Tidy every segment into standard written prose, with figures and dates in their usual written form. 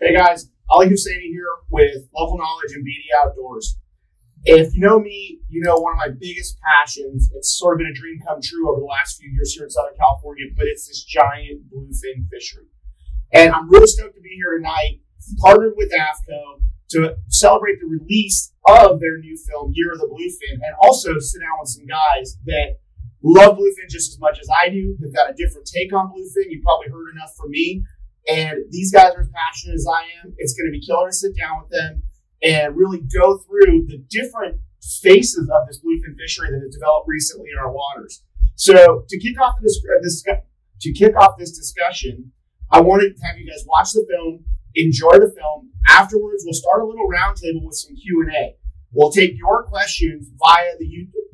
Hey guys, Ali Hussainy here with Local Knowledge and BD Outdoors. If you know me, you know one of my biggest passions, it's sort of been a dream come true over the last few years here in Southern California, but it's this giant bluefin fishery. And I'm really stoked to be here tonight, partnered with AFCO to celebrate the release of their new film, Year of the Bluefin, and also sit down with some guys that love bluefin just as much as I do. They've got a different take on bluefin. You've probably heard enough from me. And these guys are as passionate as I am. It's going to be killer to sit down with them and really go through the different faces of this bluefin fishery that has developed recently in our waters. So to kick off this discussion, I want to have you guys watch the film, enjoy the film. Afterwards, we'll start a little roundtable with some Q&A. We'll take your questions via the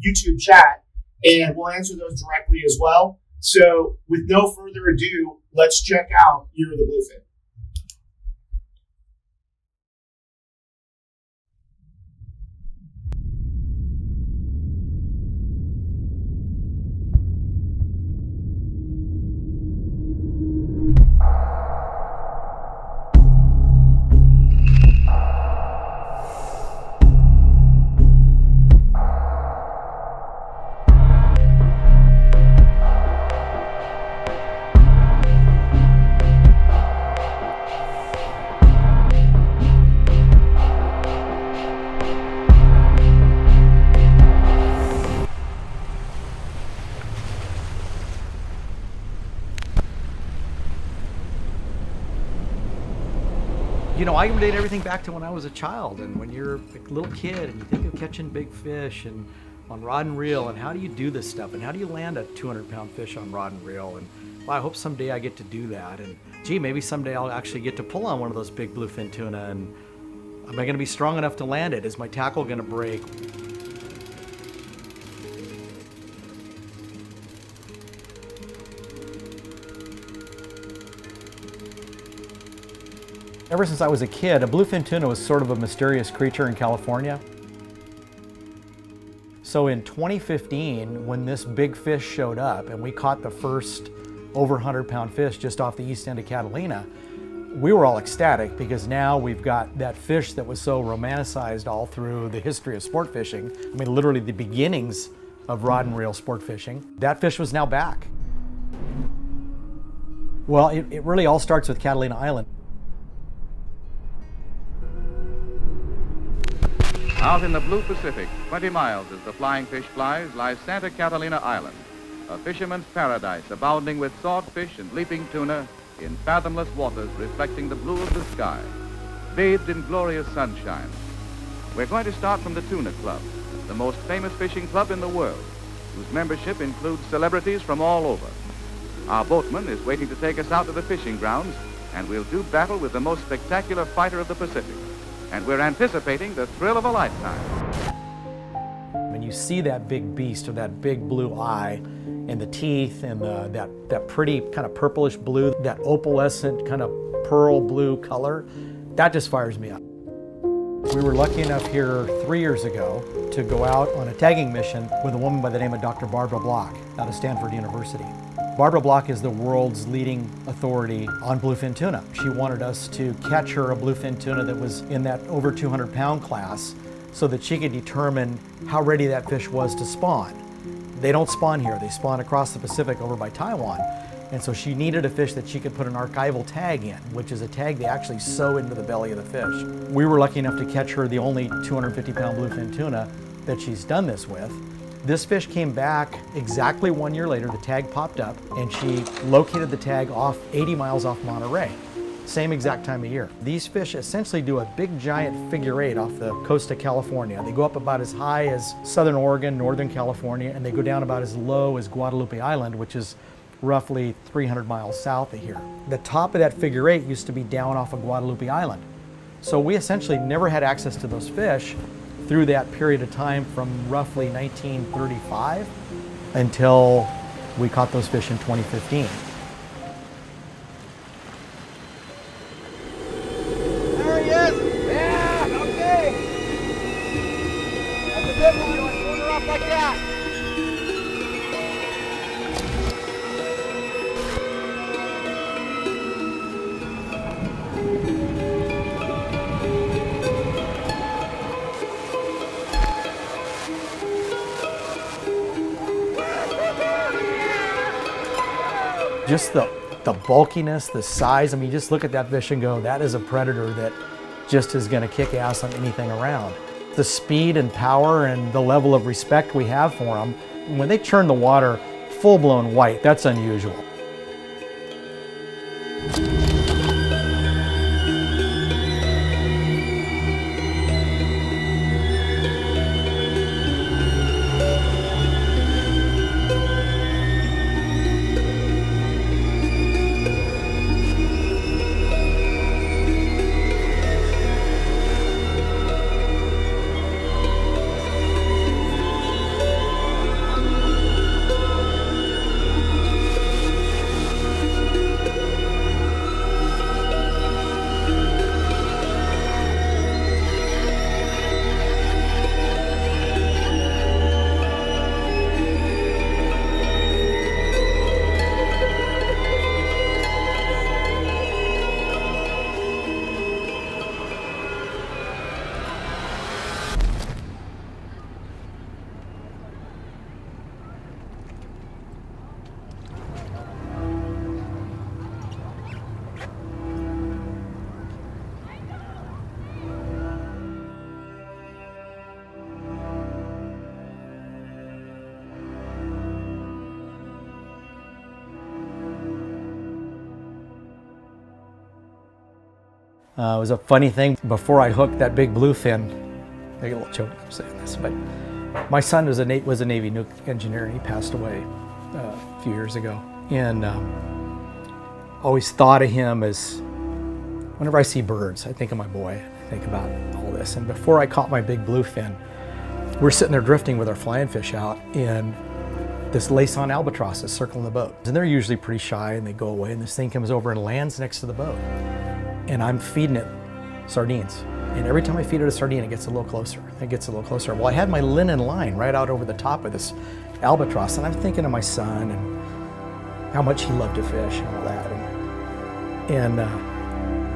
YouTube chat, and we'll answer those directly as well. So with no further ado, let's check out Year of the Bluefin. You know, I can date everything back to when I was a child, and when you're a little kid and you think of catching big fish and on rod and reel, and how do you do this stuff, and how do you land a 200-pound fish on rod and reel, and well, I hope someday I get to do that, and gee, maybe someday I'll actually get to pull on one of those big bluefin tuna, and am I going to be strong enough to land it? Is my tackle going to break? Ever since I was a kid, a bluefin tuna was sort of a mysterious creature in California. So in 2015, when this big fish showed up and we caught the first over 100-pound fish just off the east end of Catalina, we were all ecstatic because now we've got that fish that was so romanticized all through the history of sport fishing. I mean, literally the beginnings of rod and reel sport fishing. That fish was now back. Well, it really all starts with Catalina Island. Out in the blue Pacific, 20 miles as the flying fish flies, lies Santa Catalina Island, a fisherman's paradise abounding with swordfish and leaping tuna in fathomless waters reflecting the blue of the sky, bathed in glorious sunshine. We're going to start from the Tuna Club, the most famous fishing club in the world, whose membership includes celebrities from all over. Our boatman is waiting to take us out to the fishing grounds, and we'll do battle with the most spectacular fighter of the Pacific. And we're anticipating the thrill of a lifetime. When you see that big beast with that big blue eye and the teeth and that pretty kind of purplish blue, that opalescent kind of pearl blue color, that just fires me up. We were lucky enough here 3 years ago to go out on a tagging mission with a woman by the name of Dr. Barbara Block out of Stanford University. Barbara Block is the world's leading authority on bluefin tuna. She wanted us to catch her a bluefin tuna that was in that over 200-pound class so that she could determine how ready that fish was to spawn. They don't spawn here. They spawn across the Pacific over by Taiwan. And so she needed a fish that she could put an archival tag in, which is a tag they actually sew into the belly of the fish. We were lucky enough to catch her the only 250-pound bluefin tuna that she's done this with. This fish came back exactly 1 year later. The tag popped up and she located the tag off 80 miles off Monterey. Same exact time of year. These fish essentially do a big giant figure eight off the coast of California. They go up about as high as Southern Oregon, Northern California, and they go down about as low as Guadalupe Island, which is roughly 300 miles south of here. The top of that figure eight used to be down off of Guadalupe Island. So we essentially never had access to those fish through that period of time from roughly 1935 until we caught those fish in 2015. There he is! Yeah! Okay! That's a good one. Let's move her up like that. just the bulkiness, the size. I mean, you just look at that fish and go, that is a predator that just is gonna kick ass on anything around. The speed and power and the level of respect we have for them, when they churn the water full-blown white, that's unusual. It was a funny thing. Before I hooked that big bluefin, I get a little choked up saying this, but my son was a Navy nuke engineer, and he passed away a few years ago. And always thought of him as, whenever I see birds, I think of my boy, I think about all this. And before I caught my big bluefin, we're sitting there drifting with our flying fish out, and this Laysan albatross is circling the boat. And they're usually pretty shy, and they go away, and this thing comes over and lands next to the boat. And I'm feeding it sardines. And every time I feed it a sardine, it gets a little closer. It gets a little closer. Well, I had my linen line right out over the top of this albatross, and I'm thinking of my son and how much he loved to fish and all that. And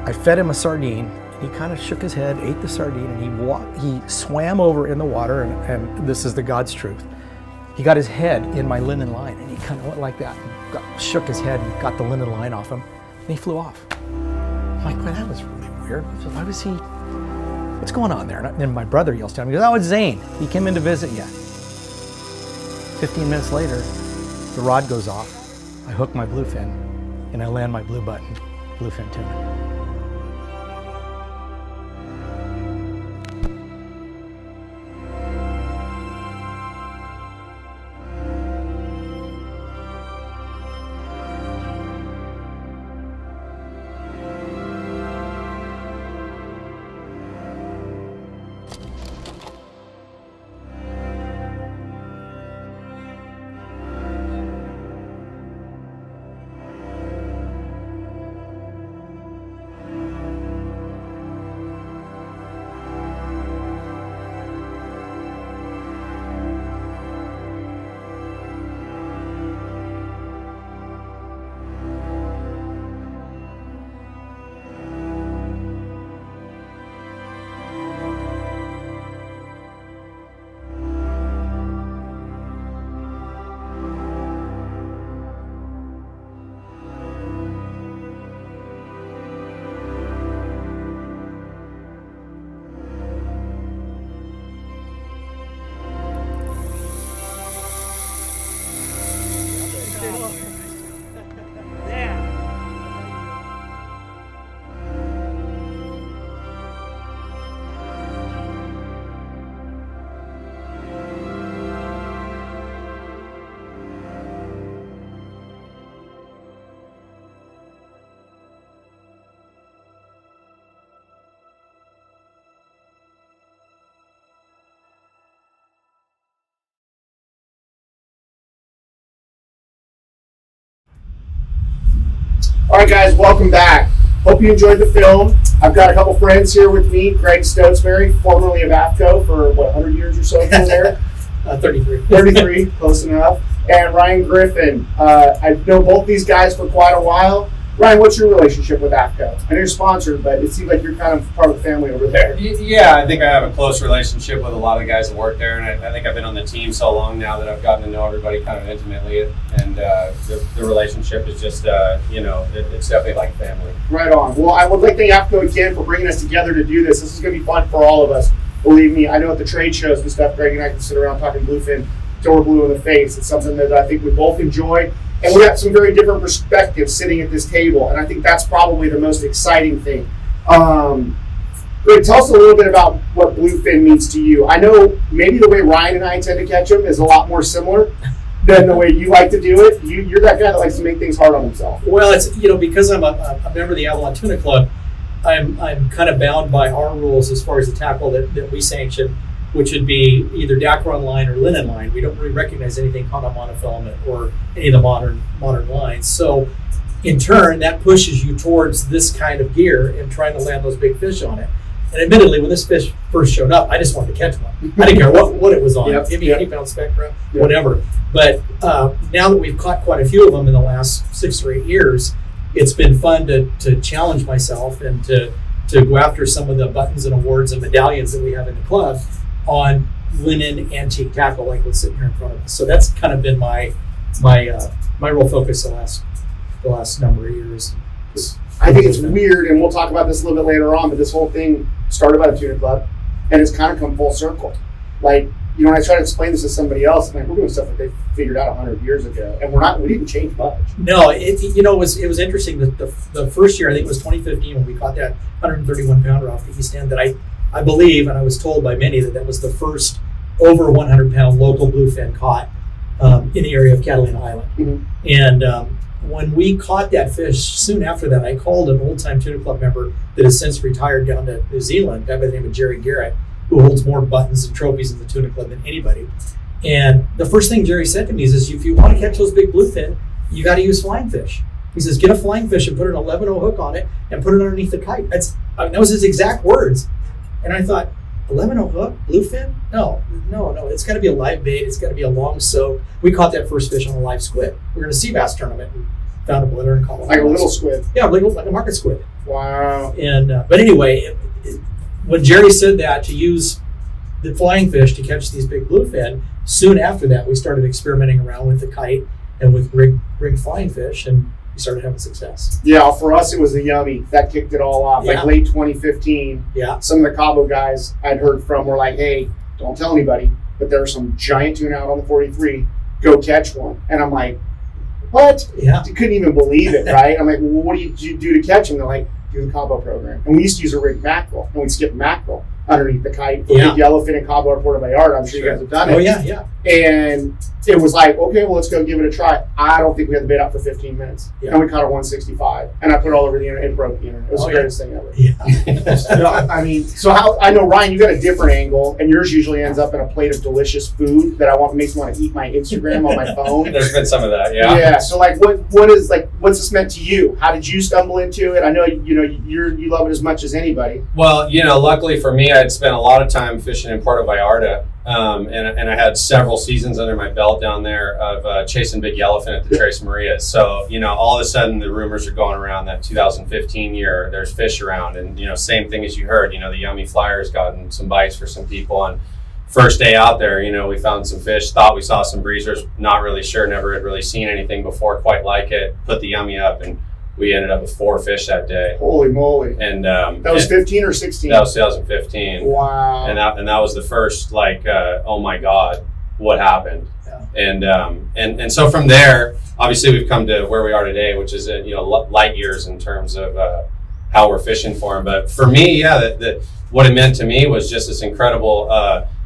I fed him a sardine, and he kind of shook his head, ate the sardine, and he swam over in the water, and this is the God's truth. He got his head in my linen line, and he kind of went like that, and shook his head and got the linen line off him, and he flew off. I'm like, well, that was really weird. Why was he, what's going on there? And then my brother yells down, he goes, oh, it's Zane. He came in to visit you. 15 minutes later, the rod goes off. I hook my bluefin, and I land my blue button, bluefin tuna. All right, guys, welcome back. Hope you enjoyed the film. I've got a couple friends here with me, Greg Stotesbury, formerly of AFCO for, what, 100 years or so from there? 33. 33, close enough. And Ryan Griffin. I've known both these guys for quite a while. Ryan, what's your relationship with AFCO? I know you're sponsored, but it seems like you're kind of part of the family over there. Yeah, I think I have a close relationship with a lot of guys that work there, and I think I've been on the team so long now that I've gotten to know everybody kind of intimately, and the relationship is just, you know, it's definitely like family. Right on. Well, I would like to thank AFCO again for bringing us together to do this. This is going to be fun for all of us. Believe me, I know at the trade shows and stuff, Greg and I can sit around talking bluefin till we're blue in the face. It's something that I think we both enjoy. And we have some very different perspectives sitting at this table, and I think that's probably the most exciting thing. Greg, tell us a little bit about what bluefin means to you. I know maybe the way Ryan and I intend to catch them is a lot more similar than the way you like to do it. You're that guy that likes to make things hard on himself. Well, it's, you know, because I'm a member of the Avalon Tuna Club, I'm kind of bound by our rules as far as the tackle that we sanction, which would be either Dacron line or linen line. We don't really recognize anything caught on monofilament or any of the modern lines. So in turn, that pushes you towards this kind of gear and trying to land those big fish on it. And admittedly, when this fish first showed up, I just wanted to catch one. I didn't care what it was on. Yep, give me 80-pound spectra, yep, whatever. But now that we've caught quite a few of them in the last 6 or 8 years, it's been fun to challenge myself and to go after some of the buttons and awards and medallions that we have in the club on linen antique tackle like what's sitting here in front of us. So that's kind of been my real focus the last number of years. I think it's weird, and we'll talk about this a little bit later on, but this whole thing started by the Tuna Club and it's kind of come full circle. Like, you know, when I try to explain this to somebody else, I'm like, we're doing stuff that they figured out 100 years ago, and we didn't change much. No, it was interesting that the first year, I think it was 2015, when we caught that 131 pounder off the East End, that I believe, and I was told by many, that was the first over 100-pound local bluefin caught in the area of Catalina Island. Mm-hmm. And when we caught that fish, soon after that, I called an old-time Tuna Club member that has since retired down to New Zealand, a guy by the name of Jerry Garrett, who holds more buttons and trophies in the Tuna Club than anybody. And the first thing Jerry said to me is, if you want to catch those big bluefin, you got to use flying fish. He says, get a flying fish and put an 11-0 hook on it and put it underneath the kite. That was his exact words. And I thought, 11-0 hook, bluefin? No. It's got to be a live bait. It's got to be a long soak. We caught that first fish on a live squid. We were in a sea bass tournament and found a blitter and caught like a little squid. Yeah, like a market squid. Wow. And but anyway, when Jerry said that, to use the flying fish to catch these big bluefin, soon after that we started experimenting around with the kite and with rigged flying fish, and we started having success. Yeah, for us it was the yummy that kicked it all off. Yeah. Like late 2015, yeah, some of the Cabo guys I'd heard from were like, hey, don't tell anybody, but there's some giant tuna out on the 43, go catch one. And I'm like, what? Yeah. You couldn't even believe it, right? I'm like, well, what did you do to catch them? They're like, do the Cabo program. And we used to use a rigged mackerel, and we'd skip mackerel underneath the kite. Yeah. Yellowfin and Cabo or Puerto Vallarta, I'm sure you guys have done it. Oh, yeah. And it was like, okay, well, let's go give it a try. I don't think we had the bait out for 15 minutes. Yeah. And we caught a 165, and I put it all over the internet and broke the internet. It was the greatest thing ever. Yeah. I know, Ryan, you got a different angle, and yours usually ends up in a plate of delicious food that makes me want to eat my Instagram on my phone. There's been some of that, yeah. Yeah, so like, what's this meant to you? How did you stumble into it? I know, you love it as much as anybody. Well, luckily for me, I'd spent a lot of time fishing in Puerto Vallarta, and I had several seasons under my belt down there of chasing big yellowfin at the Tres Marias. So, all of a sudden the rumors are going around that 2015 year there's fish around, and, same thing as you heard, the Yummy Flyers gotten some bites for some people. And first day out there, we found some fish, thought we saw some breezers, not really sure, never had really seen anything before quite like it, put the Yummy up, and we ended up with 4 fish that day. Holy moly. And that was 15 or 16? That was 2015. Wow. And that was the first, like, oh my God, what happened? Yeah. And so from there, obviously we've come to where we are today, which is, light years in terms of how we're fishing for them. But for me, yeah, what it meant to me was just this incredible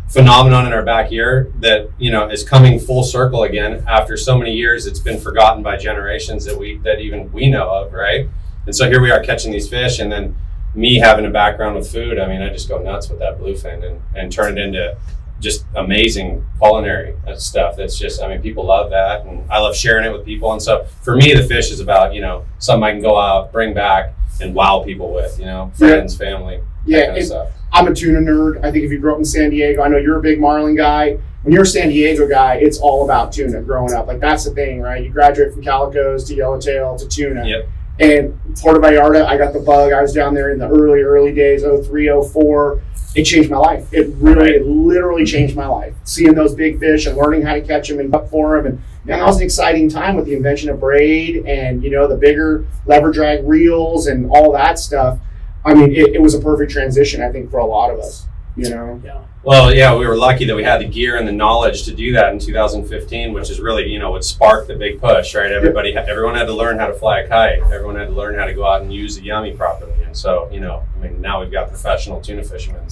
phenomenon in our backyard that, is coming full circle again after so many years. It's been forgotten by generations that even we know of, right? And so here we are catching these fish, and then me having a background with food, I just go nuts with that bluefin and turn it into just amazing culinary stuff. That's just, people love that, and I love sharing it with people. And so for me, the fish is about, something I can go out, bring back, and wow people with, friends, family, that kind of stuff. I'm a tuna nerd. I think if you grew up in San Diego, I know you're a big Marlin guy. When you're a San Diego guy, it's all about tuna growing up. Like, that's the thing, right? You graduate from calicos to yellowtail to tuna. Yep. And Puerto Vallarta, I got the bug. I was down there in the early days, 03, 04. It changed my life. It literally changed my life. Seeing those big fish and learning how to catch them and hook for them. And that was an exciting time with the invention of braid and, you know, the bigger lever drag reels and all that stuff. I mean, it was a perfect transition, I think, for a lot of us, you know? Yeah. Well, yeah, we were lucky that we had the gear and the knowledge to do that in 2015, which is really, you know, what sparked the big push, right? Everyone had to learn how to fly a kite. Everyone had to learn how to go out and use the yummy properly. And so, you know, I mean, now we've got professional tuna fishermen,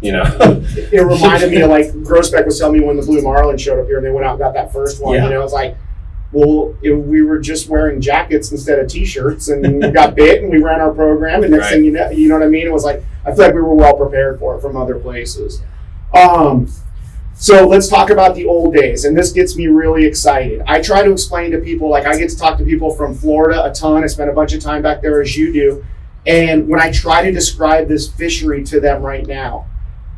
you know. It reminded me of, like, Grosbeck was telling me when the blue marlin showed up here and they went out and got that first one, yeah. You know, it's like, well, if we were just wearing jackets instead of t-shirts and we got bit and we ran our program and next thing you know what I mean? It was like, I feel like we were well prepared for it from other places. So let's talk about the old days, and this gets me really excited. I try to explain to people, like I get to talk to people from Florida a ton. I spent a bunch of time back there as you do. And when I try to describe this fishery to them right now,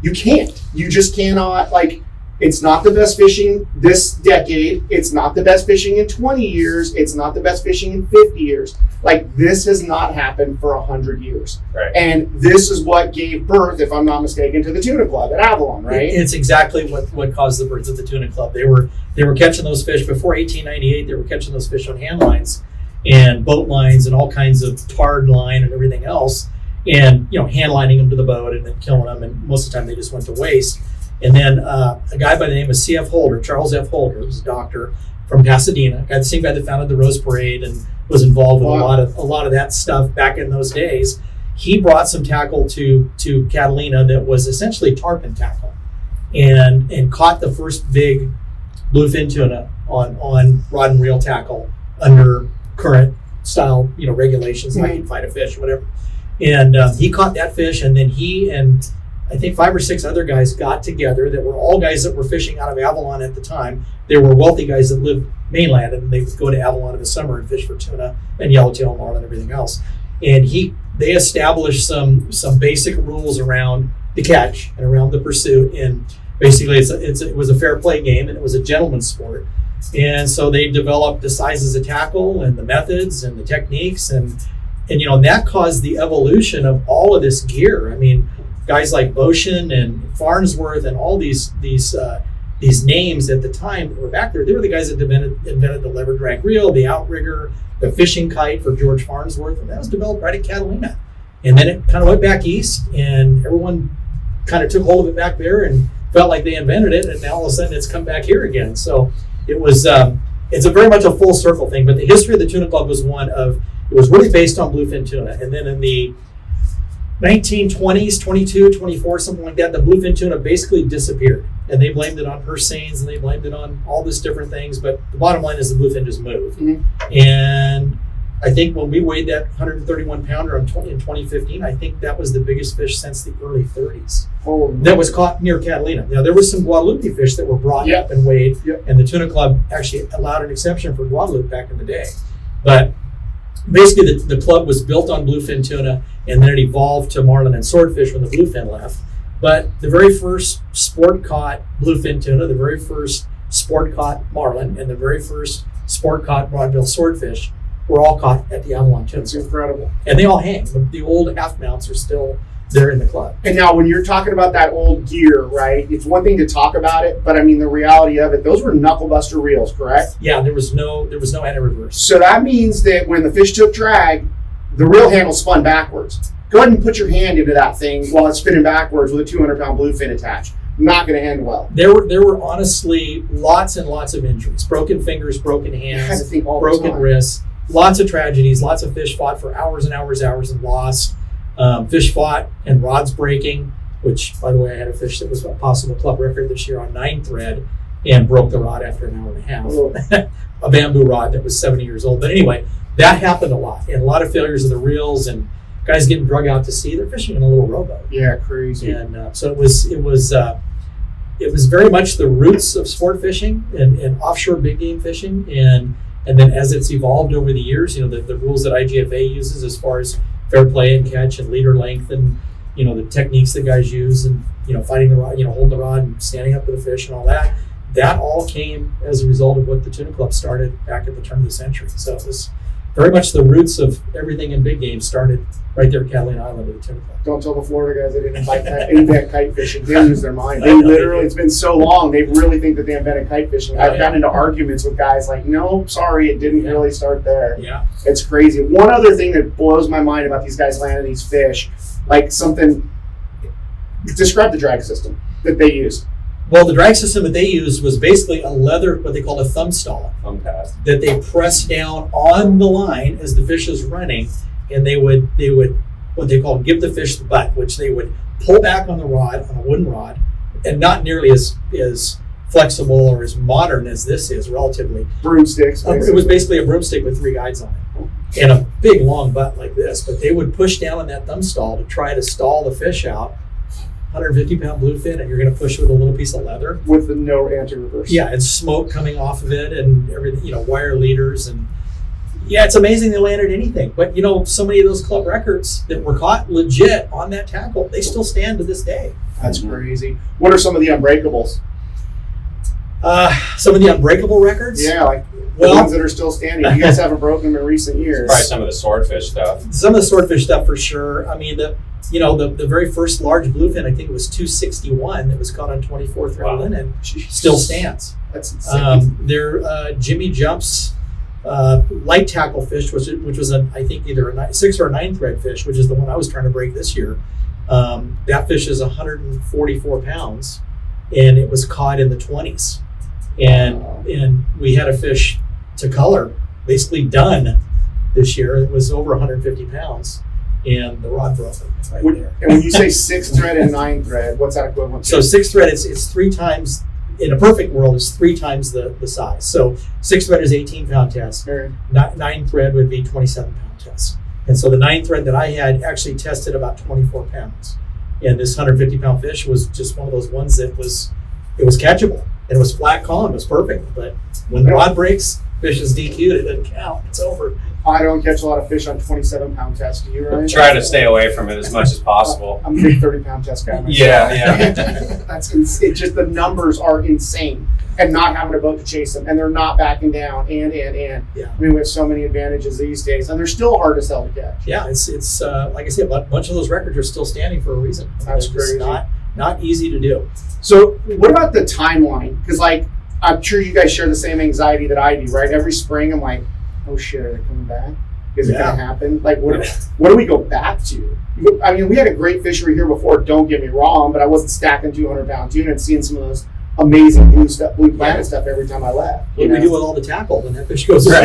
you can't, you just cannot, like, it's not the best fishing this decade. It's not the best fishing in 20 years. It's not the best fishing in 50 years. Like, this has not happened for 100 years. Right. And this is what gave birth, if I'm not mistaken, to the Tuna Club at Avalon, right? It's exactly what caused the birth of the Tuna Club. They were catching those fish before 1898. They were catching those fish on hand lines and boat lines and all kinds of tarred line and everything else. And, you know, hand lining them to the boat and then killing them. And most of the time they just went to waste. And then a guy by the name of C.F. Holder, Charles F. Holder, who's a doctor from Pasadena, the same guy that founded the Rose Parade and was involved with a lot of that stuff back in those days. He brought some tackle to Catalina that was essentially tarpon tackle, and caught the first big bluefin tuna on rod and reel tackle under current style, you know, regulations, like you fight a fish, whatever. And he caught that fish, and then he and I think 5 or 6 other guys got together that were all guys that were fishing out of Avalon at the time. They were wealthy guys that lived mainland, and they would go to Avalon in the summer and fish for tuna and yellowtail and marlin and everything else. And they established some basic rules around the catch and around the pursuit. And basically it was a fair play game, and it was a gentleman's sport. And so they developed the sizes of tackle and the methods and the techniques. And you know, that caused the evolution of all of this gear. I mean, guys like Beauchamp and Farnsworth and all these names at the time that were back there, they were the guys that invented the lever drag reel, the outrigger, the fishing kite for George Farnsworth, and that was developed right at Catalina. And then it kind of went back east, and everyone kind of took hold of it back there and felt like they invented it, and now all of a sudden it's come back here again. So it was, it's a very much a full circle thing, but the history of the Tuna Club was one of, it was really based on bluefin tuna, and then in the 1920s, 22, 24, something like that, the bluefin tuna basically disappeared. And they blamed it on purse seines, and they blamed it on all these different things. But the bottom line is the bluefin just moved. Mm-hmm. And I think when we weighed that 131-pounder in 2015, I think that was the biggest fish since the early 30s. Oh, that was caught near Catalina. Now, there were some Guadalupe fish that were brought up and weighed. Yep. And the Tuna Club actually allowed an exception for Guadalupe back in the day. But basically, the club was built on bluefin tuna, and then it evolved to marlin and swordfish when the bluefin left. But the very first sport-caught bluefin tuna, the very first sport-caught marlin, and the very first sport-caught broadbill swordfish were all caught at the Avalon Tuna. It's incredible. And they all hang. The old half mounts are still there in the club. And now when you're talking about that old gear, right, it's one thing to talk about it, but I mean the reality of it, those were knucklebuster reels, correct? Yeah, there was no anti-reverse. So that means that when the fish took drag, the reel handle spun backwards. Go ahead and put your hand into that thing while it's spinning backwards with a 200-pound bluefin attached. Not going to end well. There were honestly lots and lots of injuries. Broken fingers, broken hands, broken wrists, lots of tragedies, lots of fish fought for hours and hours and hours and lost. Fish fought and rods breaking, which, by the way, I had a fish that was a possible club record this year on 9-thread and broke the rod after an hour and a half. Oh. A bamboo rod that was 70 years old. But anyway, that happened a lot, and a lot of failures of the reels and guys getting drug out to sea. They're fishing in a little rowboat. Yeah, crazy. And so it was very much the roots of sport fishing and offshore big game fishing. And then as it's evolved over the years, you know, the rules that IGFA uses as far as fair play and catch and leader length and, you know, the techniques that guys use and, you know, fighting the rod, you know, holding the rod and standing up to the fish and all that, that all came as a result of what the Tuna Club started back at the turn of the century. So it was very much the roots of everything in big game started right there at Catalina Island at the Tuna Club. Don't tell the Florida guys they didn't invite that invet kite fishing. They lose their mind. They literally, it's been so long, they really think that they invented kite fishing. I've gotten into arguments with guys like, no, sorry, it didn't really start there. Yeah. It's crazy. One other thing that blows my mind about these guys landing these fish, like something, describe the drag system that they used. Well, the drag system that they used was basically a leather, what they call a thumb stall, that they pressed down on the line as the fish is running, and they would what they call give the fish the butt, which they would pull back on the rod, on a wooden rod, and not nearly as flexible or as modern as this is, relatively. Broomsticks. It was basically a broomstick with three guides on it, and a big long butt like this, but they would push down on that thumb stall to try to stall the fish out. 150-pound bluefin, and you're going to push with a little piece of leather with the no anti-reverse. Yeah, and smoke coming off of it, and everything. You know, wire leaders, and yeah, it's amazing they landed anything. But you know, so many of those club records that were caught legit on that tackle, they still stand to this day. That's crazy. What are some of the unbreakables? Some of the unbreakable records. Yeah, like the ones that are still standing. You guys haven't broken them in recent years. Probably some of the swordfish stuff. Some of the swordfish stuff for sure. I mean the. You know, the very first large bluefin, I think it was 261, that was caught on 24th round linen, still stands. That's insane. Their Jimmy Jumps light tackle fish, which was, I think, either a 6 or a 9 thread fish, which is the one I was trying to break this year. That fish is 144 pounds, and it was caught in the 20s. And, and we had a fish to color, basically done this year. It was over 150 pounds. And the rod broke right there. And when you say 6 thread and 9 thread, what's that equivalent to? So 6 thread, it's 3 times, in a perfect world, it's 3 times the size. So 6 thread is 18-pound test. 9 thread would be 27-pound test. And so the 9 thread that I had actually tested about 24 pounds. And this 150-pound fish was just one of those ones that was, it was catchable. And it was flat calm, it was perfect. But when the rod breaks, fish is DQ'd, it doesn't count, it's over. I don't catch a lot of fish on 27-pound tests. Do you, Ryan? Try to stay away from it as much as possible. I'm a big 30-pound test guy myself. Yeah. That's insane. Just the numbers are insane, and not having a boat to chase them, and they're not backing down, and. Yeah. I mean, we have so many advantages these days, and they're still hard as hell to catch. Yeah, it's like I said, a bunch of those records are still standing for a reason. That's crazy. Not easy to do. So, what about the timeline? Because like, I'm sure you guys share the same anxiety that I do, right? Every spring, I'm like, oh shit, are they coming back? Is it going to happen? Like, what do we go back to? I mean, we had a great fishery here before, don't get me wrong, but I wasn't stacking 200-pound tuna and seeing some of those amazing blue planet stuff every time I left. What do we do with all the tackle when that fish goes right?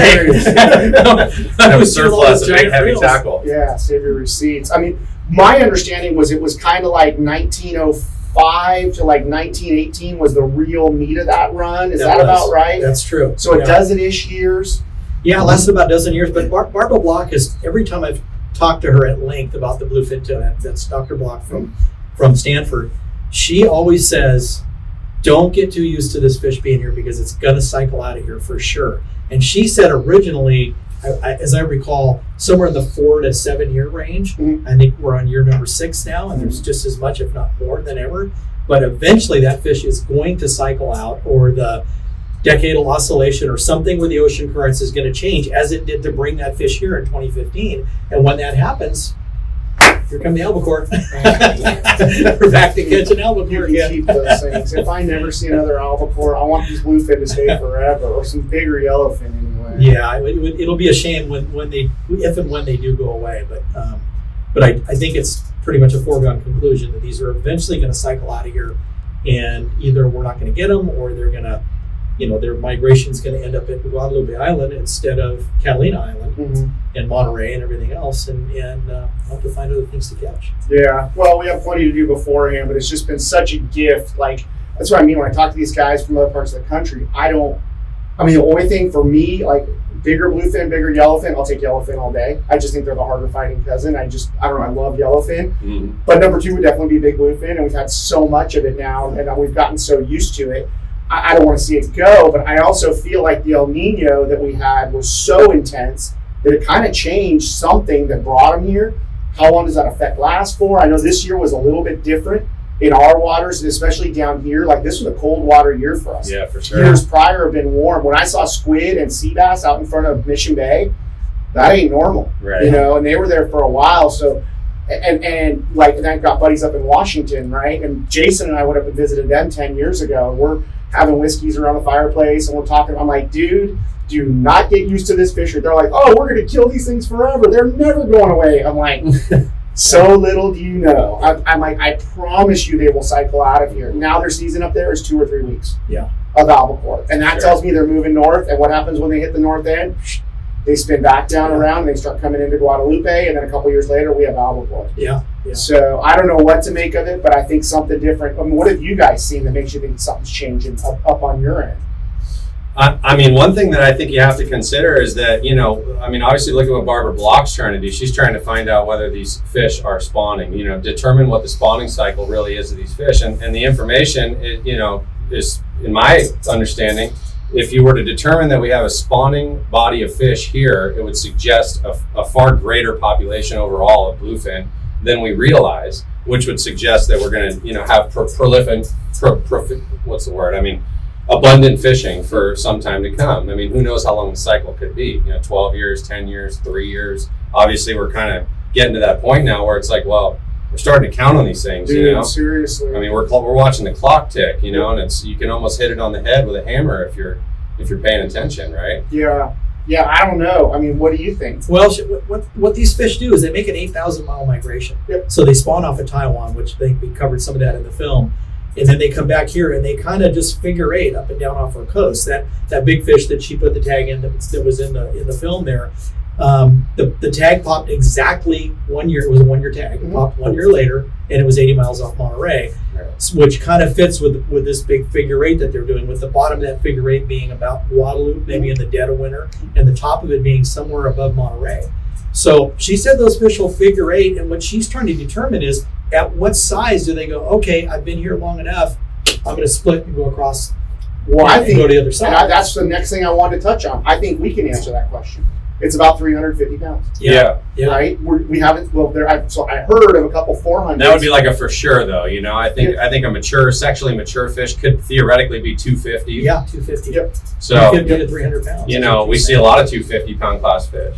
That was surplus, a big heavy tackle. Yeah, save your receipts. I mean, my understanding was it was kind of like 1905 to like 1918 was the real meat of that run. Is that about right? That's true. So a dozen-ish years. Yeah, it lasted about a dozen years, but Barbara Block is, every time I've talked to her at length about the bluefin tuna, that's Dr. Block from Stanford, she always says, don't get too used to this fish being here because it's going to cycle out of here for sure. And she said originally, as I recall, somewhere in the 4 to 7 year range, I think we're on year number 6 now, and there's just as much, if not more than ever, but eventually that fish is going to cycle out, or the decadal oscillation or something with the ocean currents is going to change, as it did to bring that fish here in 2015. And when that happens, here come the albacore. We're back to catching albacore again. Keep those things. If I never see another albacore, I want these bluefin to stay forever, or some bigger yellowfin anyway. Yeah, it'll be a shame if and when they do go away. But I think it's pretty much a foregone conclusion that these are eventually going to cycle out of here, and either we're not going to get them, or they're going to, you know, their migration is going to end up at Guadalupe Island instead of Catalina Island and Monterey and everything else, and have to find other things to catch. Yeah, well, we have plenty to do beforehand, but it's just been such a gift. Like, that's what I mean when I talk to these guys from other parts of the country. I mean, the only thing for me, like, bigger bluefin, bigger yellowfin, I'll take yellowfin all day. I just think they're the harder fighting cousin. I don't know, I love yellowfin. But number 2 would definitely be big bluefin, and we've had so much of it now, and we've gotten so used to it. I don't want to see it go, but I also feel like the El Nino that we had was so intense that it kind of changed something that brought them here. How long does that effect last for? I know this year was a little bit different in our waters, especially down here. Like, this was a cold water year for us. Yeah, for sure. Years prior have been warm. When I saw squid and sea bass out in front of Mission Bay, that ain't normal, right. You know, and they were there for a while. So, and like, and I've got buddies up in Washington, right? And Jason and I went up and visited them 10 years ago. And we're having whiskeys around the fireplace and we're talking. I'm like, dude, do not get used to this fishery. They're like, oh, we're going to kill these things forever. They're never going away. I'm like, so little do you know. I'm like, I promise you they will cycle out of here. Now their season up there is 2 or 3 weeks. Yeah. Of albacore. And that tells me they're moving north. And what happens when they hit the north end? They spin back down around and they start coming into Guadalupe, and then a couple years later we have albacore. Yeah. So I don't know what to make of it, but I think something different. I mean, what have you guys seen that makes you think something's changing up on your end? I mean, one thing that I think you have to consider is that, you know, I mean, obviously look at what Barbara Block's trying to do. She's trying to find out whether these fish are spawning, you know, determine what the spawning cycle really is of these fish. And the information, you know, is, in my understanding, if you were to determine that we have a spawning body of fish here, it would suggest a far greater population overall of bluefin than we realize, which would suggest that we're going to, you know, have abundant fishing for some time to come. I mean, who knows how long the cycle could be, you know, 12 years, 10 years, 3 years. Obviously, we're kind of getting to that point now where it's like, well, we're starting to count on these things, dude, you know? Seriously. I mean, we're watching the clock tick, you know, and it's, you can almost hit it on the head with a hammer if you're paying attention, right? Yeah. Yeah, I don't know. I mean, what do you think? Well, what these fish do is they make an 8,000-mile migration. Yep. So they spawn off of Taiwan, which I think we covered some of that in the film. And then they come back here and they kind of just figure eight up and down off our coast. That big fish that she put the tag in that was in the film there, the tag popped exactly 1 year. It was a 1 year tag. It popped 1 year later, and it was 80 miles off Monterey, which kind of fits with this big figure eight that they're doing, with the bottom of that figure eight being about Guadalupe, maybe in the dead of winter, and the top of it being somewhere above Monterey. So she said those fish will figure eight, and what she's trying to determine is, at what size do they go, okay, I've been here long enough, I'm going to split and go across and go to the other side? That's the next thing I want to touch on. I think we can answer that question. It's about 350 pounds. Yeah. Right? We haven't, well, so I heard of a couple 400s. That would be like a for sure, though. You know, I think a mature, sexually mature fish could theoretically be 250. Yeah, 250. Yep. So 250 to 300 pounds. You know, we see a lot of 250-pound class fish.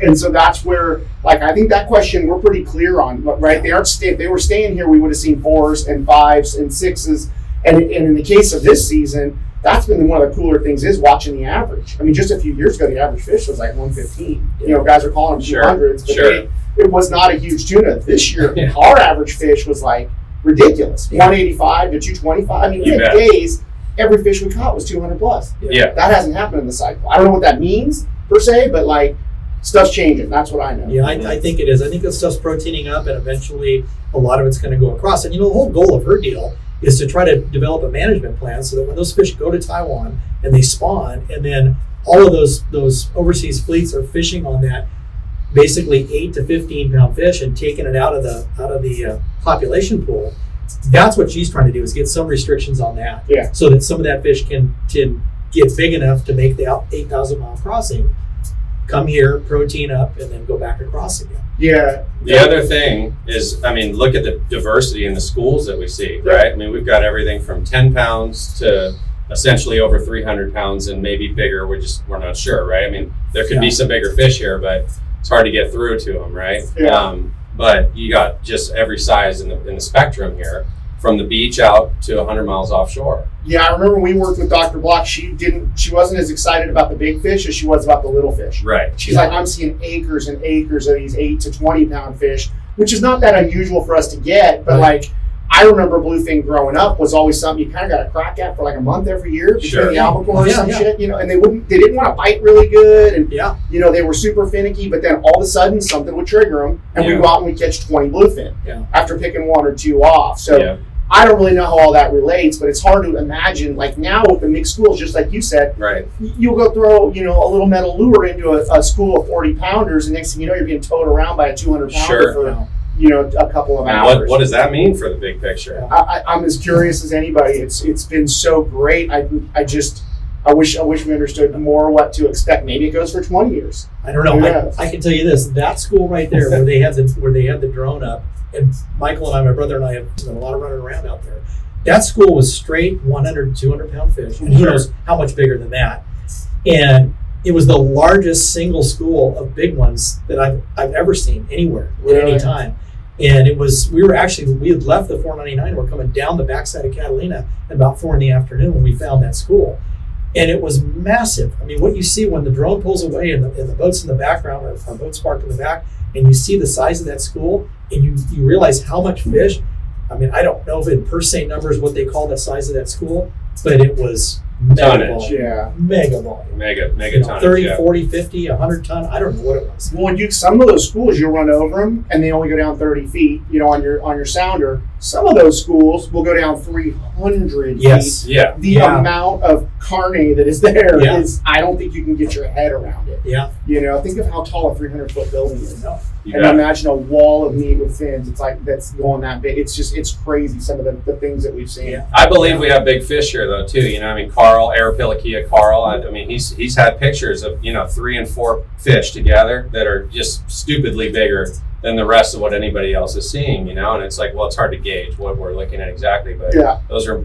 And so that's where, like, I think that question we're pretty clear on, right? If they were staying here, we would have seen 4s and 5s and 6s. And in the case of this season, that's been one of the cooler things is watching the average. I mean, just a few years ago, the average fish was like 115. You know, guys are calling them 200s, but it was not a huge tuna. This year, our average fish was like ridiculous, 185 to 225. I mean, we had days, every fish we caught was 200 plus. Yeah. That hasn't happened in the cycle. I don't know what that means per se, but like, stuff's changing. That's what I know. Yeah, I think it is. I think the stuff's proteining up, and eventually a lot of it's going to go across. And, you know, the whole goal of her deal is to try to develop a management plan so that when those fish go to Taiwan and they spawn, and then all of those overseas fleets are fishing on that basically 8 to 15-pound fish and taking it out of the population pool. That's what she's trying to do, is get some restrictions on that, so that some of that fish can get big enough to make the 8,000-mile crossing, come here, protein up, and then go back across again. Yeah. The other thing is, I mean, look at the diversity in the schools that we see, right? I mean, we've got everything from 10 pounds to essentially over 300 pounds and maybe bigger. We're not sure, right? I mean, there could be some bigger fish here, but it's hard to get through to them, right? Yeah. But you got just every size in the spectrum here, from the beach out to 100 miles offshore. Yeah, I remember when we worked with Dr. Block, she wasn't as excited about the big fish as she was about the little fish. Right. She's like, I'm seeing acres and acres of these 8 to 20-pound fish, which is not that unusual for us to get, but like, I remember bluefin growing up was always something you kind of got a crack at for like a month every year between the albacore and some shit, you know, and they didn't want to bite really good, and you know, they were super finicky, but then all of a sudden something would trigger them, and we go out and we catch 20 bluefin after picking 1 or 2 off. So I don't really know how all that relates, but it's hard to imagine, like now with the mixed schools, just like you said, you'll go throw, you know, a little metal lure into a school of 40 pounders, and next thing you know, you're being towed around by a 200 pounder for you know, a couple of hours. What does that mean for the big picture? I'm as curious as anybody. It's been so great. I wish we understood more what to expect. Maybe it goes for 20 years. I don't know. I can tell you this: that school right there, where they had the drone up, and Michael and I, my brother and I, have done a lot of running around out there. That school was straight 100, 200-pound fish, and who knows how much bigger than that. And It was the largest single school of big ones that I've ever seen anywhere at any time. And it was, we had left the 499, we're coming down the backside of Catalina at about 4 in the afternoon when we found that school. And it was massive. I mean, what you see when the drone pulls away and the boat's in the background, or our boat's parked in the back, and you see the size of that school, and you realize how much fish. I mean, I don't know if in per se numbers what they call the size of that school, but it was mega tonnage, mega volume. Mega tonnage, 30, 40, 50, 100 ton, I don't know what it was. Well, when you, some of those schools, you'll run over them, and they only go down 30 feet, you know, on your sounder. Some of those schools will go down 300 feet. The amount of carne that is there is, I don't think you can get your head around it. Yeah. You know, think of how tall a 300-foot building is. And imagine a wall of meat with fins. It's like, that's going that big. It's just, it's crazy, some of the things that we've seen. I believe we have big fish here, though, too. You know, I mean, Carl, Arapilikia Carl, I mean, he's had pictures of, you know, 3 and 4 fish together that are just stupidly bigger than the rest of what anybody else is seeing, you know? And it's like, well, it's hard to gauge what we're looking at exactly, but those are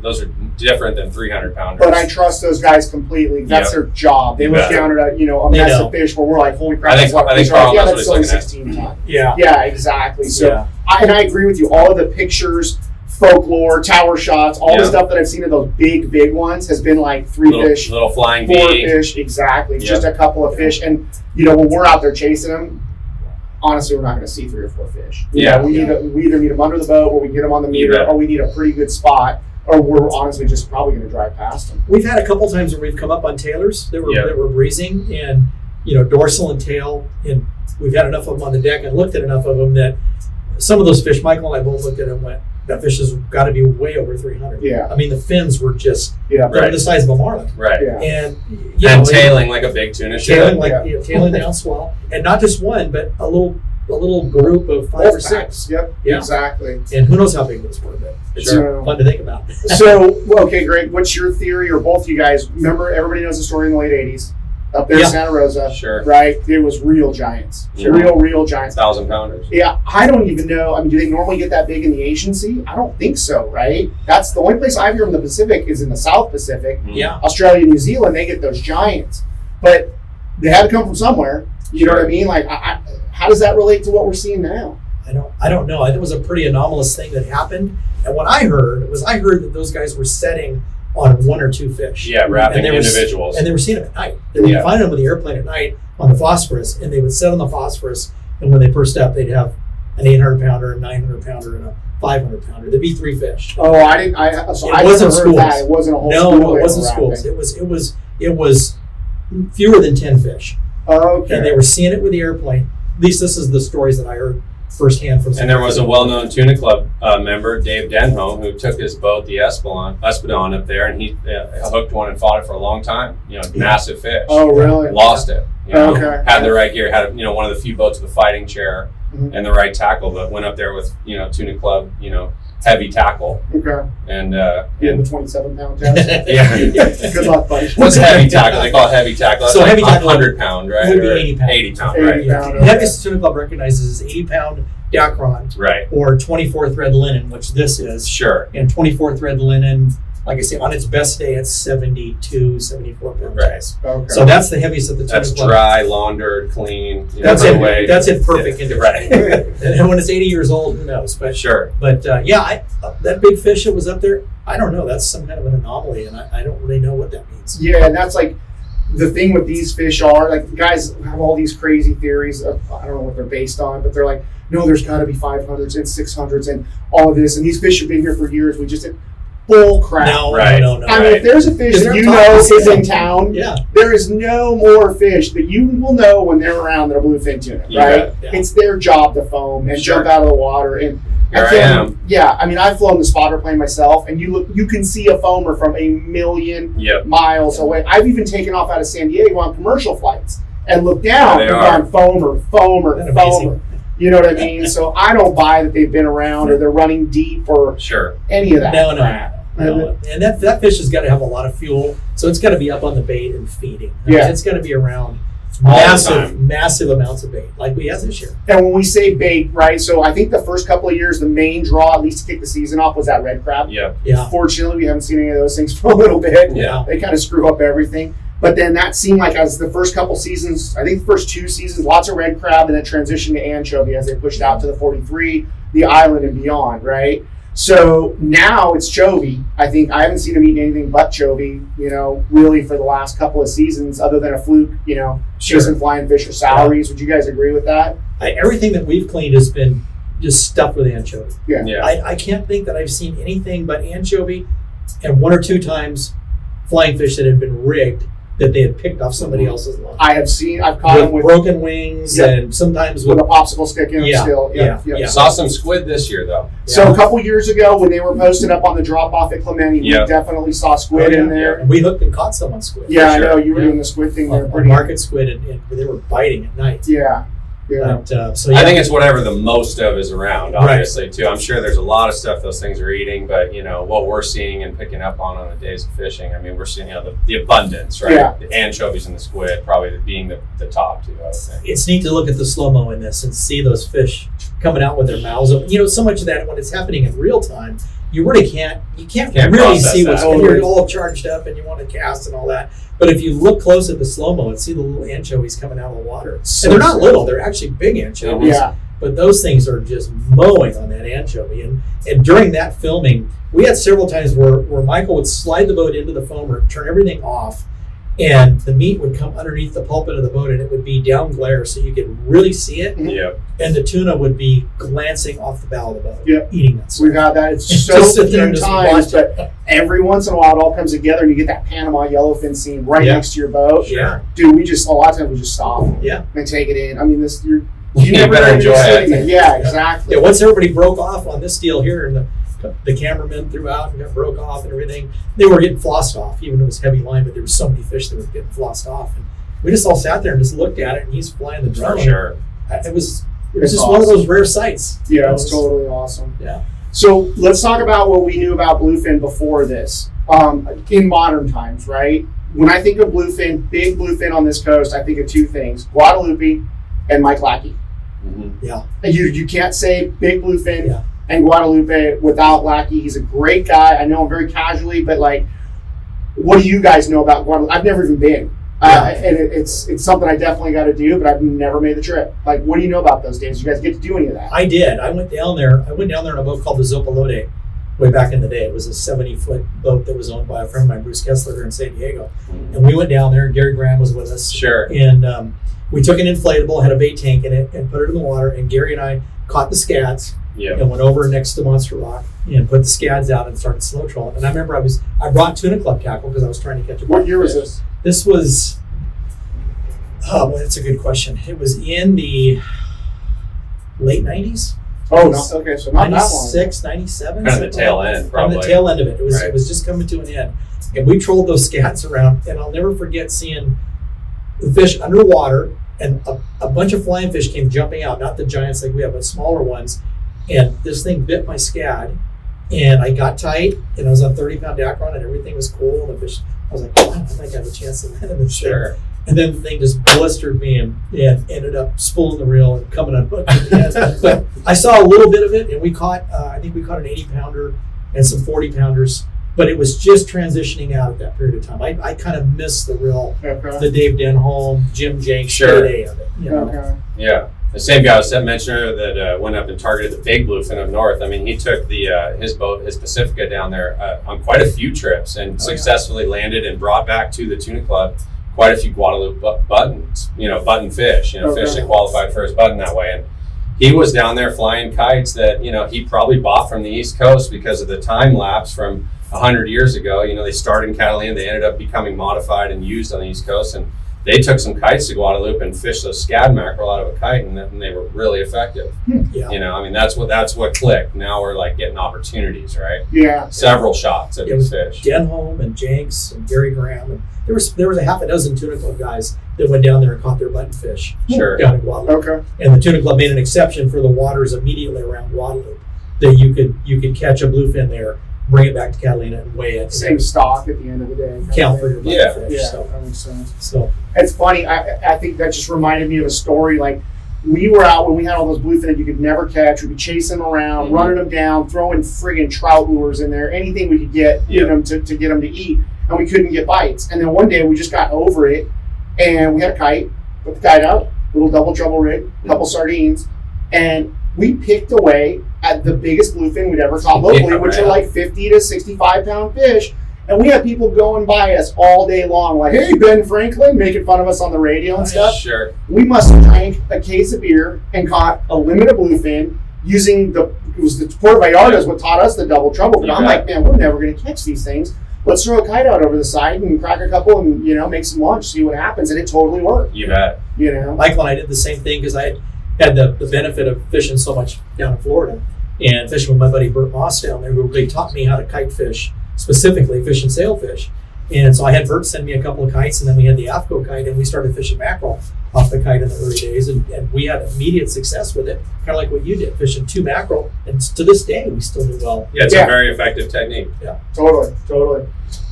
different than 300-pounders. But I trust those guys completely. That's their job. They look down at a mess of fish where we're like, holy crap, I think Carl knows what he's looking at. 16 ton. Yeah, exactly. So I agree with you. All of the pictures, folklore, tower shots, all the stuff that I've seen of those big ones has been like little flying four fish, exactly. Yep. Just a couple of fish. And you know, when we're out there chasing them, honestly, we're not going to see 3 or 4 fish. We either need them under the boat, or we get them on the meter, or we need a pretty good spot, or we're honestly just probably going to drive past them. We've had a couple times where we've come up on tailers that were breezing, and you know, dorsal and tail, and we've had enough of them on the deck and looked at enough of them that some of those fish, Michael and I both looked at them and went, that fish has got to be way over 300. Yeah. I mean, the fins were just the size of a marlin. Right. Yeah. And tailing like a big tuna should. Tailing like tailing down swell, and not just one, but a little group of 5 or 6. Yep. Yeah. Exactly. And who knows how big those were? But it's fun to think about. So, okay, Greg, what's your theory, or both of you guys? Remember, everybody knows the story in the late '80s. Up there in Santa Rosa, right? It was real giants, real giants. 1,000-pounders. Yeah, I don't even know. I mean, do they normally get that big in the Asian Sea? I don't think so, right? That's the only place I've heard in the Pacific is in the South Pacific. Yeah. Australia, New Zealand, they get those giants. But they had to come from somewhere. You know what I mean? Like, how does that relate to what we're seeing now? I don't know. It was a pretty anomalous thing that happened. And what I heard was that those guys were setting on 1 or 2 fish. Yeah, wrapping individuals. And they were seeing them at night. They would find them with the airplane at night on the phosphorus, and they would sit on the phosphorus, and when they burst up, they'd have an 800-pounder, a 900-pounder, and a 500-pounder. They'd be 3 fish. Oh, I didn't. I wasn't schools. That. It wasn't a whole school. No, it wasn't schools. It was fewer than 10 fish. Oh, okay. And they were seeing it with the airplane. At least this is the stories that I heard firsthand from. And there was a well-known Tuna Club member, Dave Denholm, who took his boat, the Espadon, up there, and he hooked one and fought it for a long time. You know, massive fish. Oh, really? Lost it. You know, had the right gear. Had one of the few boats with a fighting chair and the right tackle, but went up there with Tuna Club. Heavy tackle. Okay. And the 27-pound test. Good luck, buddy. What's heavy tackle? They call it heavy tackle. That's so like heavy tackle, 100-pound, right? Would be 80-pound. 80-pound, right? 80-pound, the heaviest Tuna Club recognizes is 80-pound Dacron, right? Or 24-thread linen, which this is. Sure. And 24-thread linen, like I say, on its best day, it's 72, 74-pound. Right. Okay. So that's the heaviest of the Tuna Club. That's dry, laundered, clean. That's it. Perfect. Yeah. Right. And when it's 80 years old, who knows? But sure. But that big fish that was up there, I don't know. That's some kind of an anomaly, and I don't really know what that means. Yeah, and that's like the thing with these fish are, like, guys have all these crazy theories of, I don't know what they're based on, but they're like, no, there's got to be 500s and 600s and all of this, and these fish have been here for years. We just didn't. Bull crap. No, I mean, if there's a fish that you know is in town, there is no more fish that you will know when they're around that are bluefin tuna, right? Yeah. It's their job to foam and jump out of the water. And I mean, I've flown the spotter plane myself, and you can see a foamer from a million miles away. I've even taken off out of San Diego on commercial flights and looked down and gone foamer. You know what I mean? So I don't buy that they've been around or they're running deep or any of that. No. And that fish has got to have a lot of fuel, so it's got to be up on the bait and feeding. It's got to be around massive amounts of bait, like we had this year. And when we say bait, right? So I think the first couple of years, the main draw, at least to kick the season off, was that red crab. Yeah. Fortunately, we haven't seen any of those things for a little bit. Yeah. They kind of screw up everything. But then that seemed like as the first couple seasons, I think the first two seasons, lots of red crab, and then transitioned to anchovy as they pushed out to the 43, the island and beyond, right? So now it's chovy. I think I haven't seen them eating anything but chovy, you know, really for the last couple of seasons, other than a fluke, you know, chasing flying fish or salaries. Would you guys agree with that? Everything that we've cleaned has been just stuffed with anchovy. Yeah. I can't think that I've seen anything but anchovy, and one or two times flying fish that had been rigged, that they had picked off somebody else's line. I've caught them with broken wings, and sometimes with a popsicle stick in them still. Saw some squid this year though. Yeah. So a couple years ago when they were posted up on the drop off at Clemente, we definitely saw squid in there. And we hooked and caught some on squid. Yeah, I know you were doing the squid thing there. Market squid, and they were biting at night. Yeah. Yeah. But, so I think it's whatever the most of is around, obviously, too. I'm sure there's a lot of stuff those things are eating, but, you know, what we're seeing and picking up on the days of fishing, I mean, we're seeing, you know, the abundance, right? Yeah. The anchovies and the squid probably being the top two, I would think. It's neat to look at the slow-mo in this and see those fish coming out with their mouths open. You know, so much of that, when it's happening in real time, you really can't really see what's going on. You're all charged up and you want to cast and all that. But if you look close at the slow-mo and see the little anchovies coming out of the water, and they're not little, they're actually big anchovies. Yeah. But those things are just mowing on that anchovy. And during that filming, we had several times where Michael would slide the boat into the foamer, turn everything off, and the meat would come underneath the pulpit of the boat, and it would be down glare so you could really see it. Yep. And the tuna would be glancing off the bow of the boat, eating that stuff. We've got that. It's so few times, but every once in a while it all comes together, and you get that Panama yellowfin scene right next to your boat. Sure. Dude, a lot of times we just stop and take it in. I mean, you never better enjoy it. Yeah, exactly. Yeah, once everybody broke off on this deal here, and the cameramen threw out and got broke off and everything. They were getting flossed off, even though it was heavy line, but there were so many fish that were getting flossed off. And we just all sat there and just looked at it, and he's flying the drone. Sure. It was just awesome. One of those rare sights. Yeah, it was totally awesome. Yeah. So let's talk about what we knew about bluefin before this, in modern times, right? When I think of bluefin, big bluefin on this coast, I think of two things, Guadalupe and Mike Lackey. Mm-hmm. Yeah. You can't say big bluefin and Guadalupe without Lackey. He's a great guy. I know him very casually, but like, what do you guys know about Guadalupe? I've never even been, and it's something I definitely got to do, but I've never made the trip. Like, what do you know about those days? Did you guys get to do any of that? I did. I went down there on a boat called the Zopalote way back in the day. It was a 70-foot boat that was owned by a friend of mine, Bruce Kessler, here in San Diego. Mm-hmm. And we went down there, and Gary Graham was with us. Sure. And we took an inflatable, had a bait tank in it, and put it in the water, and Gary and I caught the scads. Yeah. And went over next to Monster Rock and put the scads out and started slow trolling. And I remember I brought Tuna Club tackle because I was trying to catch a bite. What year was this? This was, oh, well, that's a good question. It was in the late 90s. Oh, no. Okay, so not 96, that long. 97. Kind of the tail end, probably. On the tail end of it. It was just coming to an end. And we trolled those scads around, and I'll never forget seeing the fish underwater, and a bunch of flying fish came jumping out, not the giants like we have, but smaller ones. And this thing bit my scad, and I got tight, and I was on 30-pound Dacron, and everything was cool. And the fish, I was like, oh, I don't think I have a chance to land in this thing. Sure. And then the thing just blistered me and ended up spooling the reel and coming up. But I saw a little bit of it, and we caught, I think we caught an 80-pounder and some 40-pounders. But it was just transitioning out at that period of time. I kind of missed the real, the Dave Denholm, Jim Jenks day of it. You know? Okay. Yeah. The same guy I was mentioning earlier that went up and targeted the big bluefin up north. I mean, he took his boat, his Pacifica, down there on quite a few trips and successfully landed and brought back to the Tuna Club quite a few Guadalupe buttons, button fish, fish that qualified for his button that way. And he was down there flying kites that, he probably bought from the East Coast because of the time lapse from 100 years ago. They started in Catalina, they ended up becoming modified and used on the East Coast. And they took some kites to Guadalupe and fished those scad mackerel out of a kite, and they were really effective. Yeah. I mean, that's what clicked. Now we're like getting opportunities, right? Yeah. Several shots at these fish. Denholm and Jenks and Gary Graham, and there was a half a dozen Tuna Club guys that went down there and caught their button fish. Sure. Down in Guadalupe. Okay. And the Tuna Club made an exception for the waters immediately around Guadalupe that you could catch a bluefin there, bring it back to Catalina and weigh it. Same stock at the end of the day. Count for your fish. Yeah, so that makes sense. So it's funny. I think that just reminded me of a story. Like, we were out when we had all those bluefin that you could never catch. We'd be chasing them around, running them down, throwing friggin' trout lures in there, anything we could get them to get them to eat. and we couldn't get bites. And then one day we just got over it, and we had a kite, put the kite out, little double treble rig, couple sardines, and we picked away at the biggest bluefin we'd ever caught locally, which are like 50 to 65 pound fish. And we had people going by us all day long, like, hey, Ben Franklin, making fun of us on the radio and stuff. Sure. We must have drank a case of beer and caught a limit of bluefin using the, it was the Puerto Vallarta is what taught us the double treble. But I'm like, man, we're never going to catch these things. Let's throw a kite out over the side and crack a couple and, you know, make some lunch, see what happens. And it totally worked. You bet. You know, Michael and I did the same thing because I had the benefit of fishing so much down in Florida and fishing with my buddy Bert Moss down there, who really taught me how to kite fish, specifically fish and sailfish. And so I had Bert send me a couple of kites, and then we had the AFCO kite, and we started fishing mackerel off the kite in the early days, and we had immediate success with it, kind of like what you did, fishing two mackerel, and to this day we still do well. Yeah, it's a very effective technique. Yeah, totally.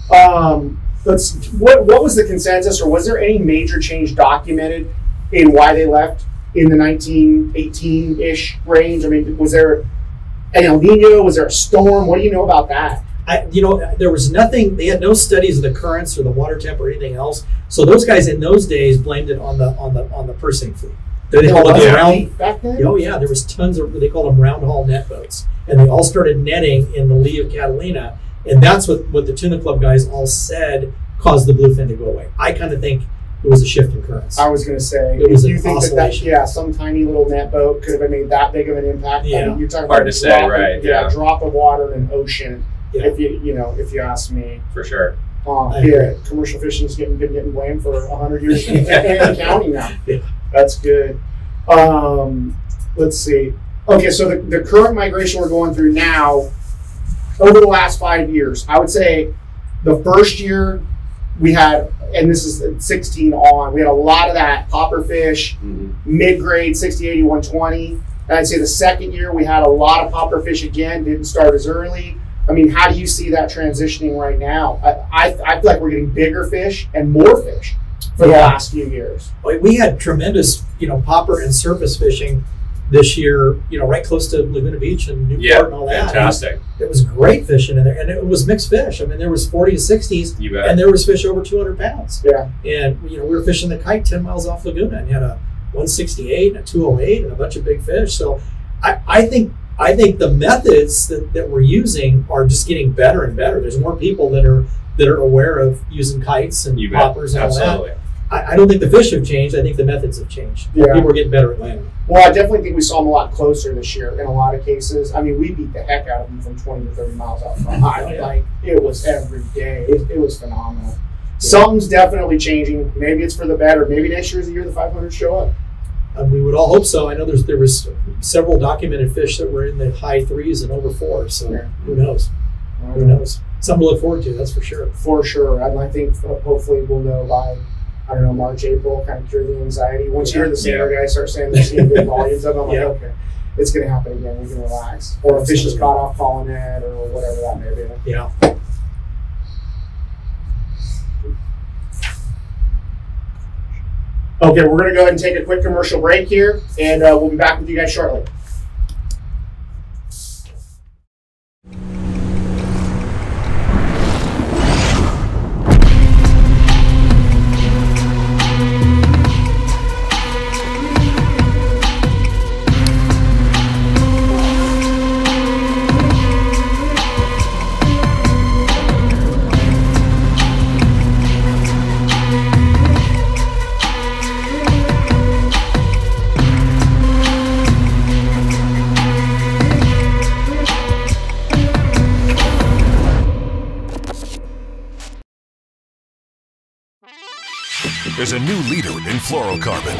What was the consensus, or was there any major change documented in why they left in the 1918-ish range? I mean, was there an El Nino? Was there a storm? What do you know about that? There was nothing. They had no studies of the currents or the water temp or anything else. So those guys in those days blamed it on the pursing fleet. They called them round. Back then? Oh yeah, there was tons of. They called them round haul net boats, and they all started netting in the lee of Catalina, and that's what the Tuna Club guys all said caused the bluefin to go away. I kind of think it was a shift in currents. I was going to say, it was you think that yeah, some tiny little net boat could have made that big of an impact. Yeah, I mean, you're talking hard to say, right? Yeah, drop of water in an ocean. Yeah. If you ask me, for sure. Commercial fishing's been getting blamed for 100 years in the county now. Yeah. That's good. Let's see. Okay, so the current migration we're going through now, over the last 5 years, I would say the first year we had, and this is 16 on, we had a lot of that popperfish, mid-grade 60, 80, 120. And I'd say the second year we had a lot of popperfish again, didn't start as early. I mean, how do you see that transitioning right now? I feel like we're getting bigger fish and more fish for the last few years. We had tremendous, popper and surface fishing this year, right close to Laguna Beach and Newport and all that. Fantastic. It was great fishing in there, and it was mixed fish. I mean, there was 40 to 60s, you bet. And there was fish over 200 pounds. Yeah. And, we were fishing the kite 10 miles off Laguna and had a 168 and a 208 and a bunch of big fish. So I think the methods that we're using are just getting better and better. There's more people that are aware of using kites and poppers and all that. I don't think the fish have changed. I think the methods have changed. Yeah. People are getting better at landing. Well, I definitely think we saw them a lot closer this year in a lot of cases. I mean, we beat the heck out of them from 20 to 30 miles out front. Like, it was every day. It was phenomenal. Yeah. Something's definitely changing. Maybe it's for the better. Maybe next year's the year the 500 show up. We would all hope so. I know there was several documented fish that were in the high 3s and over 4s. So who knows? Who knows? Something to look forward to. That's for sure. For sure. And I think hopefully we'll know by March, April. Kind of cure the anxiety. Once you hear the sailor guys start saying they're seeing big volumes of them, I'm like, okay, it's going to happen again. We can relax. Or a fish is caught off calling it, or whatever that may be. Yeah. Okay, we're going to go ahead and take a quick commercial break here, and we'll be back with you guys shortly. There's a new leader in fluorocarbon.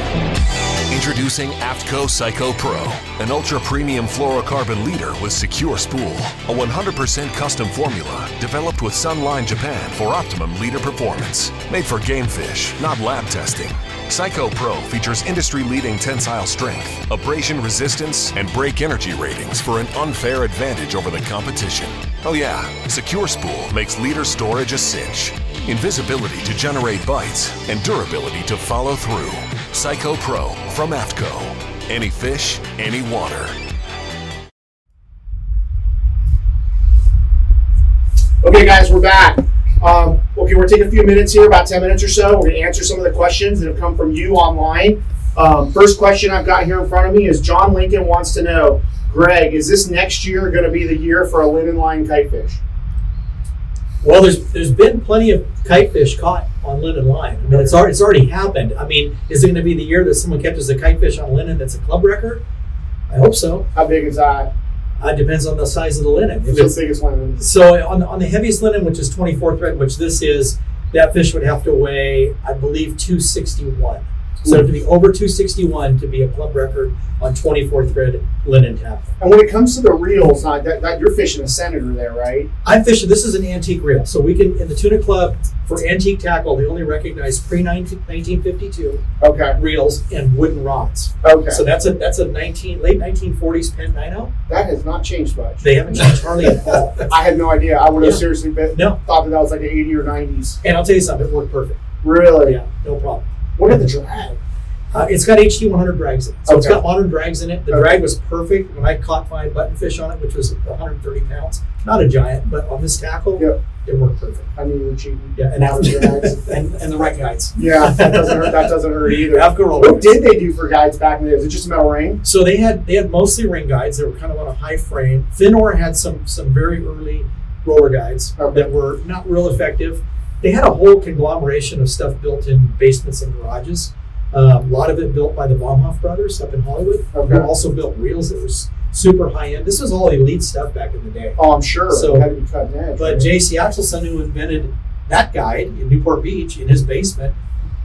Introducing AFCO Psycho Pro, an ultra-premium fluorocarbon leader with secure spool, a 100% custom formula developed with Sunline Japan for optimum leader performance. Made for game fish, not lab testing. Psycho Pro features industry-leading tensile strength, abrasion resistance, and brake energy ratings for an unfair advantage over the competition. Oh yeah, secure spool makes leader storage a cinch. Invisibility to generate bites, and durability to follow through. Psycho Pro from AFCO. Any fish, any water. Okay guys, we're back. if you want to take a few minutes here, about 10 minutes or so, we're going to answer some of the questions that have come from you online. First question I've got here in front of me is John Lincoln wants to know, Greg, is this next year going to be the year for a linen line kitefish? Well, there's been plenty of kitefish caught on linen line. I mean, it's already happened. I mean, is it going to be the year that someone catches a kitefish on linen that's a club wrecker? I hope so. How big is that? It depends on the size of the linen. It's the biggest linen. So on the heaviest linen, which is 24 thread, which this is, that fish would have to weigh, I believe, 261. So it'd have to be over 261 to be a club record on 24 thread linen tackle. And when it comes to the reels, you're fishing a senator there, right? I'm fishing, this is an antique reel. So we can, in the Tuna Club, for antique tackle, they only recognize pre-1952 reels and wooden rods. Okay. So that's a late 1940s Pen 9-0. That has not changed much. They haven't changed hardly at all. I had no idea. I would have seriously thought that was like the 80s or 90s. And I'll tell you something, it worked perfect. Really? Yeah, no problem. What are the drag? It's got HD100 drags in it. So it's got modern drags in it. The drag was perfect. When I caught my buttonfish on it, which was 130 pounds, not a giant, but on this tackle, it worked perfect. I knew you were cheating. Yeah, and AFCO drags. and the right guides. Yeah, that doesn't hurt either. AFCO roll. What did they do for guides back in the day? Was it just metal ring? So they had mostly ring guides that were kind of on a high frame. Finor had some very early roller guides that were not real effective. They had a whole conglomeration of stuff built in basements and garages. A lot of it built by the Baumhoff brothers up in Hollywood. They also built reels that was super high end. This was all elite stuff back in the day. Oh, I'm sure. So it had to be cutting edge. But right? Jay Seattelson, who invented that guide in Newport Beach in his basement,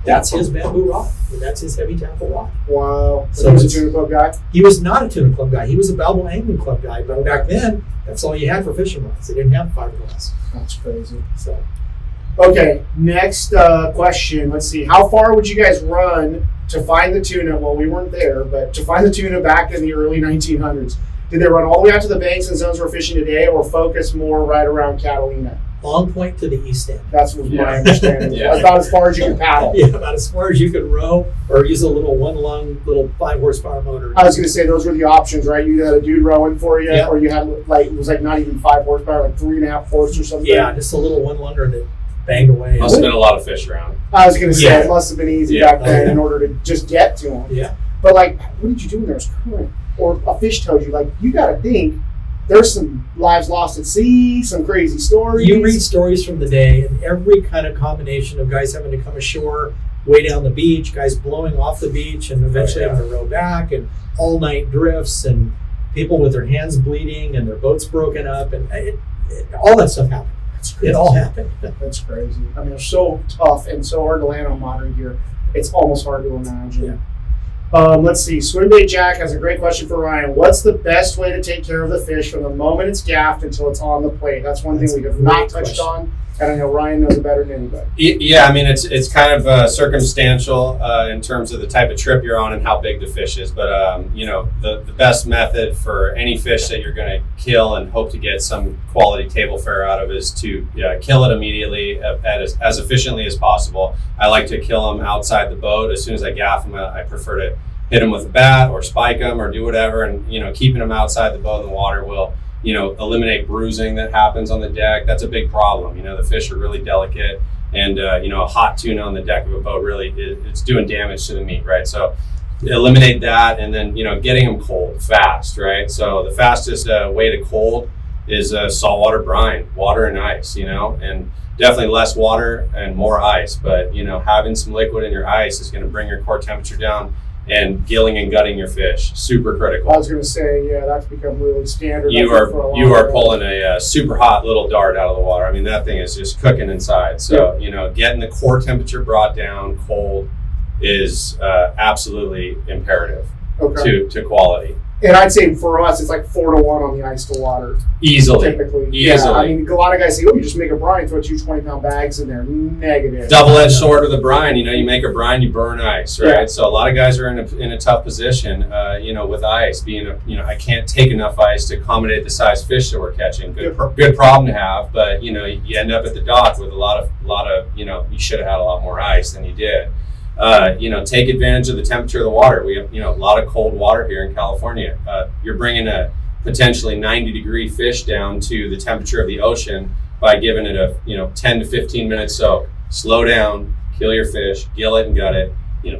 that's his bamboo rod. And that's his heavy tackle rod. Wow. So he was a Tuna Club guy? He was not a Tuna Club guy. He was a Balboa Angling Club guy. But back then, that's all you had for fishing rods. They didn't have fiberglass. That's crazy. So. Okay, next question. Let's see. How far would you guys run to find the tuna? Well, we weren't there, but to find the tuna back in the early 1900s. Did they run all the way out to the banks and zones we're fishing today, or focus more right around Catalina? Long point to the east end. That's what my understanding is. Yeah. About as far as you can paddle. Yeah, about as far as you could row or use a little one-lung, little 5-horsepower motor. I was going to say those were the options, right? You had a dude rowing for you, or you had like, it was like not even 5 horsepower, like 3.5 horse or something. Yeah, just a little one-lunger that banged away. Must have been a lot of fish around. I was going to say, it must have been easy back then in order to just get to them. Yeah. But like, what did you do when there was current? Or a fish told you, like, you got to think there's some lives lost at sea, some crazy stories. You read stories from the day and every kind of combination of guys having to come ashore, way down the beach, guys blowing off the beach and eventually having to row back and all night drifts and people with their hands bleeding and their boats broken up and all that stuff happened. It all happened. That's crazy. I mean, it's so tough and so hard to land on modern gear. It's almost hard to imagine. Yeah. Let's see. Swimbait Jack has a great question for Ryan. What's the best way to take care of the fish from the moment it's gaffed until it's on the plate? That's one thing we have not touched on, and I know Ryan knows it better than anybody. Yeah, I mean, it's kind of circumstantial in terms of the type of trip you're on and how big the fish is. But, you know, the best method for any fish that you're going to kill and hope to get some quality table fare out of is to kill it immediately as efficiently as possible. I like to kill them outside the boat. As soon as I gaff them, I prefer to hit them with a bat or spike them or do whatever. And, you know, keeping them outside the boat in the water will, you know, eliminate bruising that happens on the deck. That's a big problem. You know, the fish are really delicate and, you know, a hot tuna on the deck of a boat really, it's doing damage to the meat, right? So eliminate that and then, you know, getting them cold fast, right? So the fastest way to cold is saltwater brine, water and ice, you know, and definitely less water and more ice. But, you know, having some liquid in your ice is going to bring your core temperature down and gilling and gutting your fish, super critical. I was going to say, yeah, that's become really standard. You are pulling a super hot little dart out of the water. I mean, that thing is just cooking inside. So, you know, getting the core temperature brought down cold is absolutely imperative to quality. And I'd say for us, it's like 4-to-1 on the ice to water. Easily. Typically. Easily. Yeah, I mean, a lot of guys say, oh, you just make a brine, throw 2 20-pound bags in there. Negative. Double-edged sword with a brine. You know, you make a brine, you burn ice, right? Yeah. So a lot of guys are in a tough position, you know, with ice. You know, I can't take enough ice to accommodate the size fish that we're catching. Good problem to have, but, you know, you end up at the dock with a lot of, you know, you should have had a lot more ice than you did. You know, take advantage of the temperature of the water. We have, you know, a lot of cold water here in California. You're bringing a potentially 90-degree fish down to the temperature of the ocean by giving it a 10 to 15 minute soak. Slow down, kill your fish, gill it and gut it,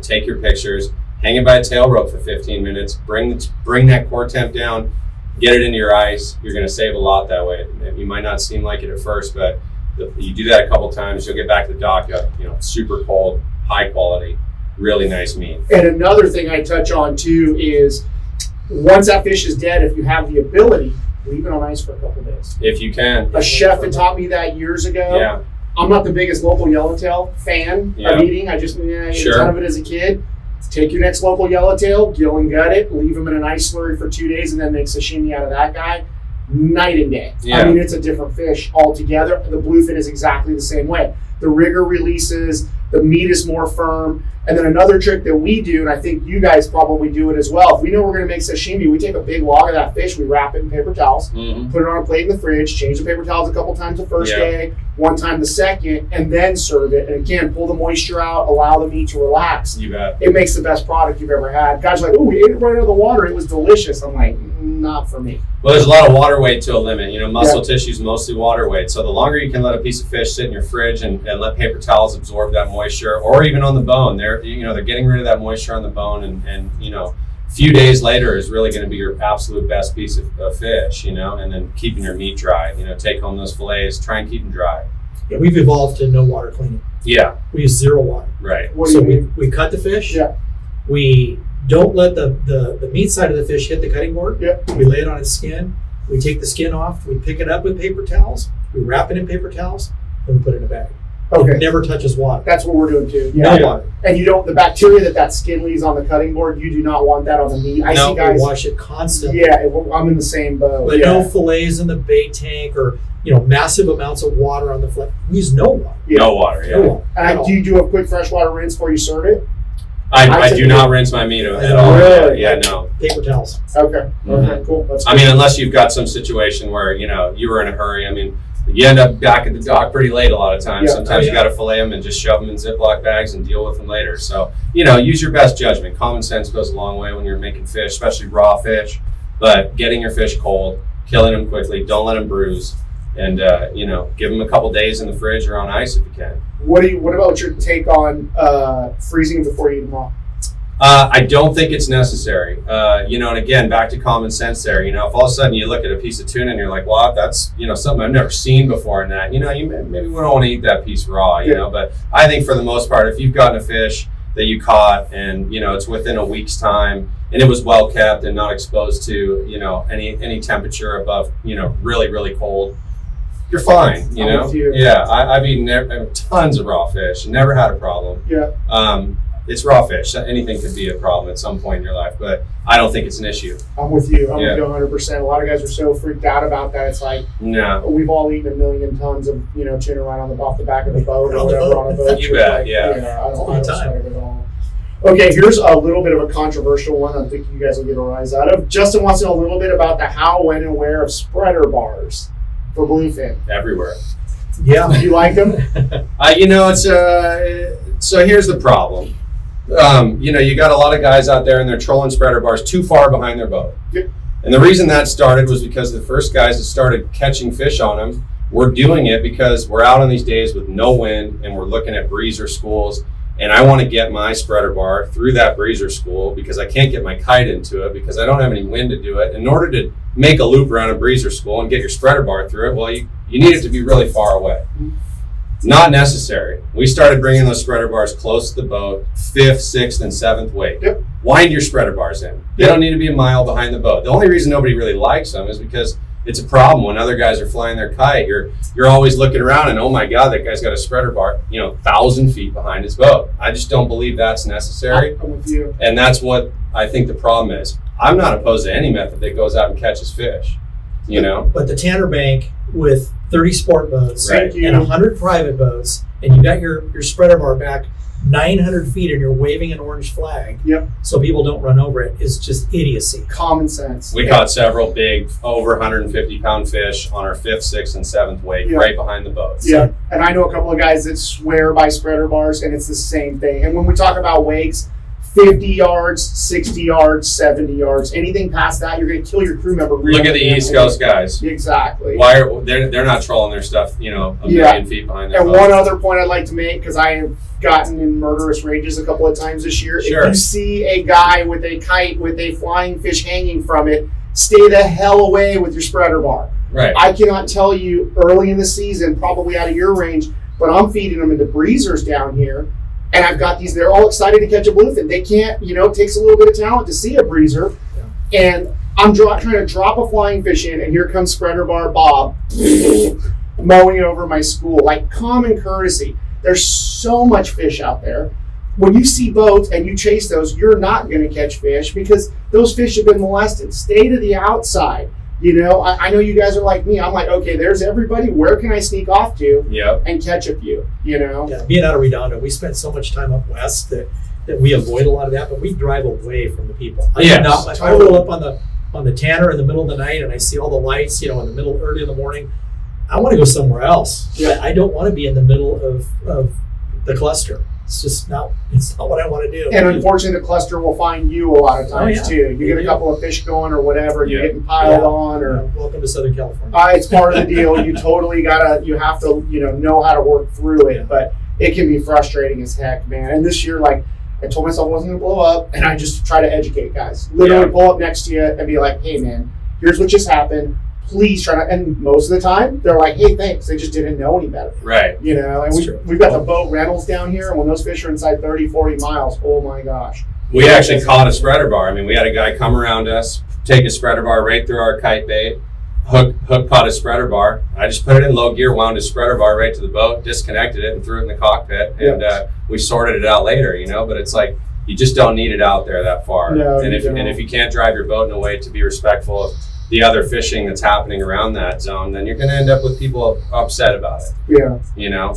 take your pictures, hang it by a tail rope for 15 minutes, bring that core temp down, get it into your ice. You're gonna save a lot that way. You might not seem like it at first, but you do that a couple times, you'll get back to the dock, super cold, high quality, really nice meat. And another thing I touch on too is once that fish is dead, if you have the ability, leave it on ice for a couple days. If you can. A chef had taught me that years ago. Yeah. I'm not the biggest local yellowtail fan of eating. I just ate a ton of it as a kid. Take your next local yellowtail, gill and gut it, leave them in an ice slurry for 2 days, and then make sashimi out of that guy. Night and day. Yeah. I mean, it's a different fish altogether. The bluefin is exactly the same way. The rigger releases, the meat is more firm. And then another trick that we do, and I think you guys probably do it as well, if we know we're going to make sashimi, we take a big log of that fish, we wrap it in paper towels, put it on a plate in the fridge, change the paper towels a couple times the first day, one time the second, and then serve it. And again, pull the moisture out, allow the meat to relax. You bet. It makes the best product you've ever had. Guys are like, oh, we ate it right out of the water. It was delicious. I'm like, not for me. Well, there's a lot of water weight to a limit. Muscle tissue is mostly water weight. So the longer you can let a piece of fish sit in your fridge and let paper towels absorb that moisture, or even on the bone, they're getting rid of that moisture on the bone, and a few days later is really going to be your absolute best piece of fish, and then keeping your meat dry, take home those fillets, try and keep them dry. Yeah, we've evolved to no water cleaning. Yeah. We use zero water. Right. What so we cut the fish. Yeah. We don't let the meat side of the fish hit the cutting board. Yeah. We lay it on its skin. We take the skin off. We pick it up with paper towels. We wrap it in paper towels and we put it in a bag. Okay. It never touches water. That's what we're doing too. Yeah. No water. And you don't, the bacteria that skin leaves on the cutting board, you do not want that on the meat. I see guys. We wash it constantly. Yeah, I'm in the same boat. But no fillets in the bait tank or, massive amounts of water on the flip. We use no water. Yeah. No water, yeah. No water. And do you do a quick freshwater rinse before you serve it? I do not rinse my meat at all. Really? Yeah, no. Paper towels. Okay. Okay, cool. That's cool. I mean, unless you've got some situation where, you were in a hurry. I mean, you end up back at the dock pretty late a lot of times. Yeah. Sometimes you got to fillet them and just shove them in Ziploc bags and deal with them later. So, use your best judgment. Common sense goes a long way when you're making fish, especially raw fish. But getting your fish cold, killing them quickly, don't let them bruise, and, give them a couple days in the fridge or on ice if you can. What about your take on freezing before you eat them raw? I don't think it's necessary. And again, back to common sense there, if all of a sudden you look at a piece of tuna and you're like, wow, that's, something I've never seen before in that, you maybe don't want to eat that piece raw, you know, but I think for the most part, if you've gotten a fish that you caught and, it's within a week's time and it was well kept and not exposed to, any temperature above, really, really cold, you're fine, Yeah, I've eaten tons of raw fish, never had a problem. Yeah. It's raw fish. Anything could be a problem at some point in your life, but I don't think it's an issue. I'm with you. I'm with you 100%. A lot of guys are so freaked out about that. It's like, no, we've all eaten a million tons of tuna right off the back of the boat or whatever on a boat. You bet. Like, yeah. I don't understand it at all. Okay, here's a little bit of a controversial one. I think you guys will get a rise out of. Justin wants to know a little bit about the how, when, and where of spreader bars for bluefin. Everywhere. Yeah. Do you like them? It's so here's the problem. You got a lot of guys out there and they're trolling spreader bars too far behind their boat. Yep. And the reason that started was because the first guys that started catching fish on them were doing it because we're out on these days with no wind and we're looking at breezer schools, and I want to get my spreader bar through that breezer school because I can't get my kite into it because I don't have any wind to do it. In order to make a loop around a breezer school and get your spreader bar through it, well, you need it to be really far away. Not necessary. We started bringing those spreader bars close to the boat, 5th, 6th, and 7th weight. Yep. Wind your spreader bars in. They don't need to be a mile behind the boat. The only reason nobody really likes them is because it's a problem when other guys are flying their kite. You're always looking around and, oh my God, that guy's got a spreader bar, 1,000 feet behind his boat. I just don't believe that's necessary. I'm with you. And that's what I think the problem is. I'm not opposed to any method that goes out and catches fish. But the Tanner Bank with 30 sport boats and 100 private boats, and you got your spreader bar back 900 feet and you're waving an orange flag so people don't run over it, is just idiocy. Common sense. We caught several big over 150 pound fish on our 5th, 6th, and 7th weight right behind the boats. Yeah, and I know a couple of guys that swear by spreader bars and it's the same thing. And when we talk about wakes, 50 yards, 60 yards, 70 yards. Anything past that, you're going to kill your crew member. Really. Look at the East Coast guys. Exactly. Why are they're not trolling their stuff, you know, a million feet behind their boat. One other point I'd like to make, because I have gotten in murderous rages a couple of times this year. Sure. If you see a guy with a kite with a flying fish hanging from it, stay the hell away with your spreader bar. Right. I cannot tell you early in the season, probably out of your range, but I'm feeding them into breezers down here. And I've got these, they're all excited to catch a bluefin. They can't, you know, it takes a little bit of talent to see a breezer. Yeah. And I'm trying to drop a flying fish in, and here comes spreader bar Bob mowing over my school. Like, common courtesy. There's so much fish out there. When you see boats and you chase those, you're not going to catch fish because those fish have been molested. Stay to the outside. You know, I know you guys are like me. I'm like, okay, there's everybody. Where can I sneak off to and catch a few, you know? Yeah, being out of Redondo, we spent so much time up west that we avoid a lot of that, but we drive away from the people. I roll up on the Tanner in the middle of the night and I see all the lights, you know, in the middle, early in the morning. I want to go somewhere else. Yeah. I don't want to be in the middle of the cluster. It's just not, it's not what I want to do. And unfortunately, the cluster will find you a lot of times too. You get a couple of fish going or whatever, you're getting piled on, or welcome to Southern California. It's part of the deal. You totally have to know how to work through it, but it can be frustrating as heck, man. And this year, like, I told myself I wasn't gonna blow up, and I just try to educate guys. Literally pull up next to you and be like, hey man, here's what just happened. Please try not, and most of the time they're like, hey, thanks. They just didn't know any better. Right. You know, and we've got the boat rentals down here, and when those fish are inside 30, 40 miles, oh my gosh. We actually caught a spreader bar. I mean, we had a guy come around us, take a spreader bar right through our kite bait, hook caught a spreader bar. I just put it in low gear, wound a spreader bar right to the boat, disconnected it, and threw it in the cockpit. And we sorted it out later, you know, but it's like, you just don't need it out there that far. No, and if you can't drive your boat in a way to be respectful of the other fishing that's happening around that zone, then you're going to end up with people upset about it. Yeah. You know?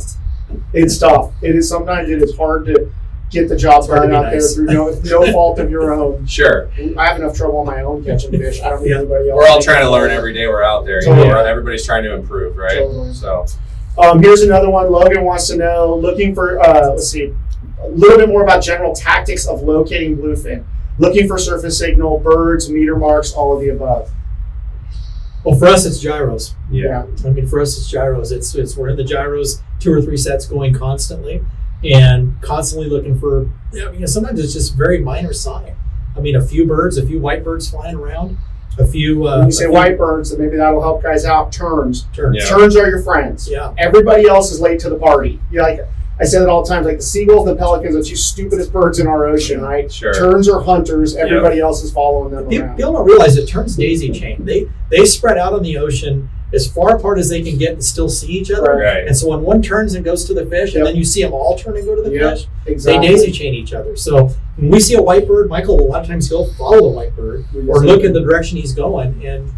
It's tough. It is. Sometimes it is hard to get the job done out there through no fault of your own. Sure. I have enough trouble on my own catching fish. I don't need anybody else. We're all trying to learn every day we're out there. Totally. You know, everybody's trying to improve, right? Totally. So, here's another one. Logan wants to know, looking for, let's see, a little bit more about general tactics of locating bluefin. Looking for surface signal, birds, meter marks, all of the above. Well, for us, it's gyros. Yeah. I mean, for us, it's gyros. It's we're in the gyros 2 or 3 sets going constantly, and constantly looking for, you know, sometimes it's just very minor sign. I mean, a few birds, a few white birds flying around, a few. When you say white birds, then maybe that'll help guys out. Terns. Yeah. Terns are your friends. Yeah. Everybody else is late to the party. You're like, I say that all the time, like the seagulls and the pelicans are two stupidest birds in our ocean, right? Sure. Terns are hunters. Everybody else is following them around. People don't realize that terns daisy chain. They spread out on the ocean as far apart as they can get and still see each other. Right. And so when one turns and goes to the fish, and then you see them all turn and go to the fish, exactly. They daisy chain each other. So when we see a white bird, Michael, a lot of times he'll follow the white bird or look in the direction he's going, and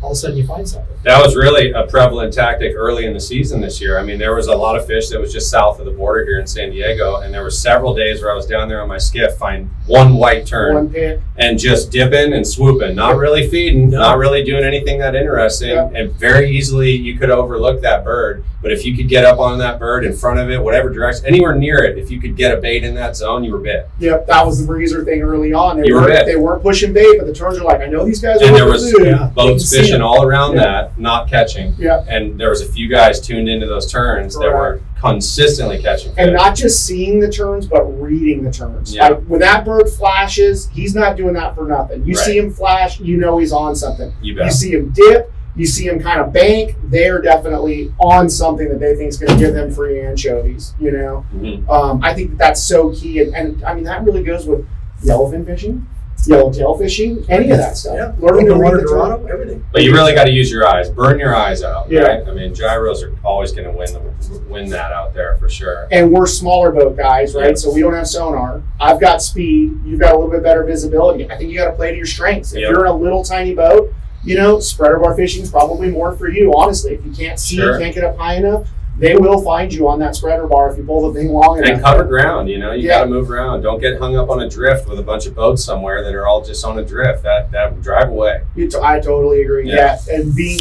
all of a sudden you find something. That was really a prevalent tactic early in the season this year. I mean, there was a lot of fish that was just south of the border here in San Diego, and there were several days where I was down there on my skiff, find one white tern and just dipping and swooping, not really feeding, not really doing anything that interesting, and very easily you could overlook that bird. But if you could get up on that bird, in front of it, whatever direction, anywhere near it, if you could get a bait in that zone, you were bit. Yep, that was the breezer thing early on. They weren't pushing bait, but the terns are like, I know these guys are. And there was boats fishing all around that, not catching. Yep. And there was a few guys tuned into those terns that were consistently catching fish. And not just seeing the terns, but reading the terns. Yep. Like, when that bird flashes, he's not doing that for nothing. You see him flash, you know he's on something. You bet. You see him dip. You see them kind of bank, they're definitely on something that they think is going to give them free anchovies, you know? Mm-hmm. I think that's so key. And I mean, that really goes with yellowfin fishing, yellowtail fishing, any of that stuff. Yeah. Learning to read the Toronto, everything. But you really got to use your eyes. Burn your eyes out, right? I mean, gyros are always going to win that out there for sure. And we're smaller boat guys, right? So we don't have sonar. I've got speed. You've got a little bit better visibility. I think you got to play to your strengths. If you're in a little tiny boat, you know, spreader bar fishing is probably more for you, honestly. If you can't see, you can't get up high enough, they will find you on that spreader bar if you pull the thing long enough. And cover ground, you know, you got to move around. Don't get hung up on a drift with a bunch of boats somewhere that are all just on a drift. That would drive away. I totally agree. Yeah. And being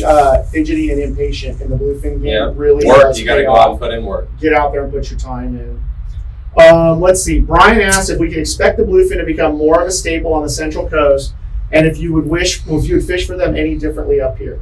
fidgety and impatient in the bluefin game really work. You got to go out and put in work. Get out there and put your time in. Let's see. Brian asked if we could expect the bluefin to become more of a staple on the Central Coast, and if you would fish for them any differently up here.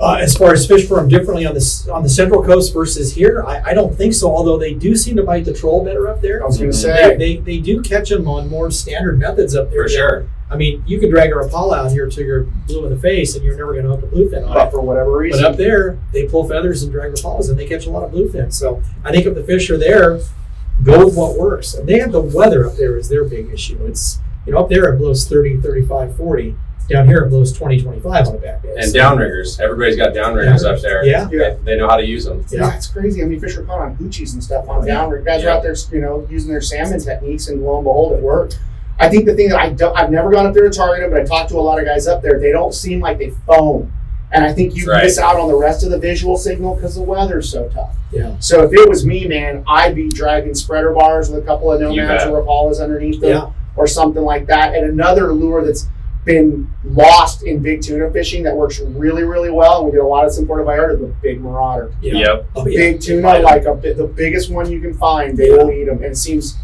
As far as fish for them differently on the Central Coast versus here, I don't think so. Although they do seem to bite the troll better up there. I was going to say they do catch them on more standard methods up there. For sure. I mean, you can drag a Rapala out here until you're blue in the face, and you're never going to hook a bluefin on it for whatever reason. But up there, they pull feathers and drag Rapalas, and they catch a lot of bluefins. So I think if the fish are there, go with what works. And they have the weather up there is their big issue. It's up there it blows 30, 35, 40. Down here it blows 20, 25 on the back end. And downriggers. Everybody's got downriggers up there. Yeah. They know how to use them. Yeah, it's crazy. I mean, fish are caught on hoochies and stuff on downriggers. Guys are out there, using their salmon techniques, and lo and behold, it worked. I think the thing that I've never gone up there to target them, but I talked to a lot of guys up there, they don't seem like they foam. And I think you miss out on the rest of the visual signal because the weather's so tough. Yeah. So if it was me, man, I'd be dragging spreader bars with a couple of nomads or Rapalas underneath them or something like that. And another lure that's been lost in big tuna fishing that works really, really well, and we get a lot of Puerto Vallarta, the big marauder. Big tuna, like the biggest one you can find, they will eat them. And it seems...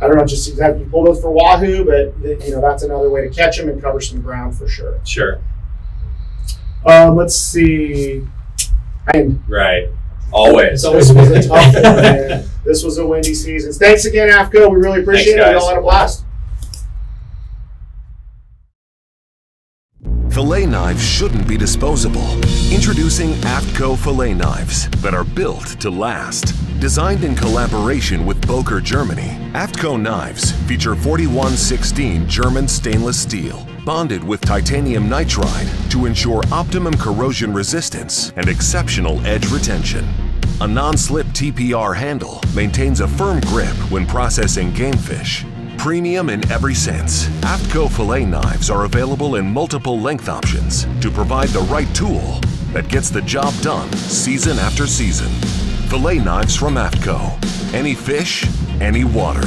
I don't know, just exactly, you pull those for wahoo, but that's another way to catch them and cover some ground for sure. Sure. Let's see. Always. This was a tough one, man. This was a windy season. Thanks again, AFCO. We really appreciate it. We all had a blast. Fillet knives shouldn't be disposable. Introducing AFCO fillet knives that are built to last. Designed in collaboration with Boker, Germany, AFCO knives feature 4116 German stainless steel, bonded with titanium nitride to ensure optimum corrosion resistance and exceptional edge retention. A non-slip TPR handle maintains a firm grip when processing game fish. Premium in every sense, AFCO fillet knives are available in multiple length options to provide the right tool that gets the job done season after season. Fillet knives from AFCO. Any fish, any water.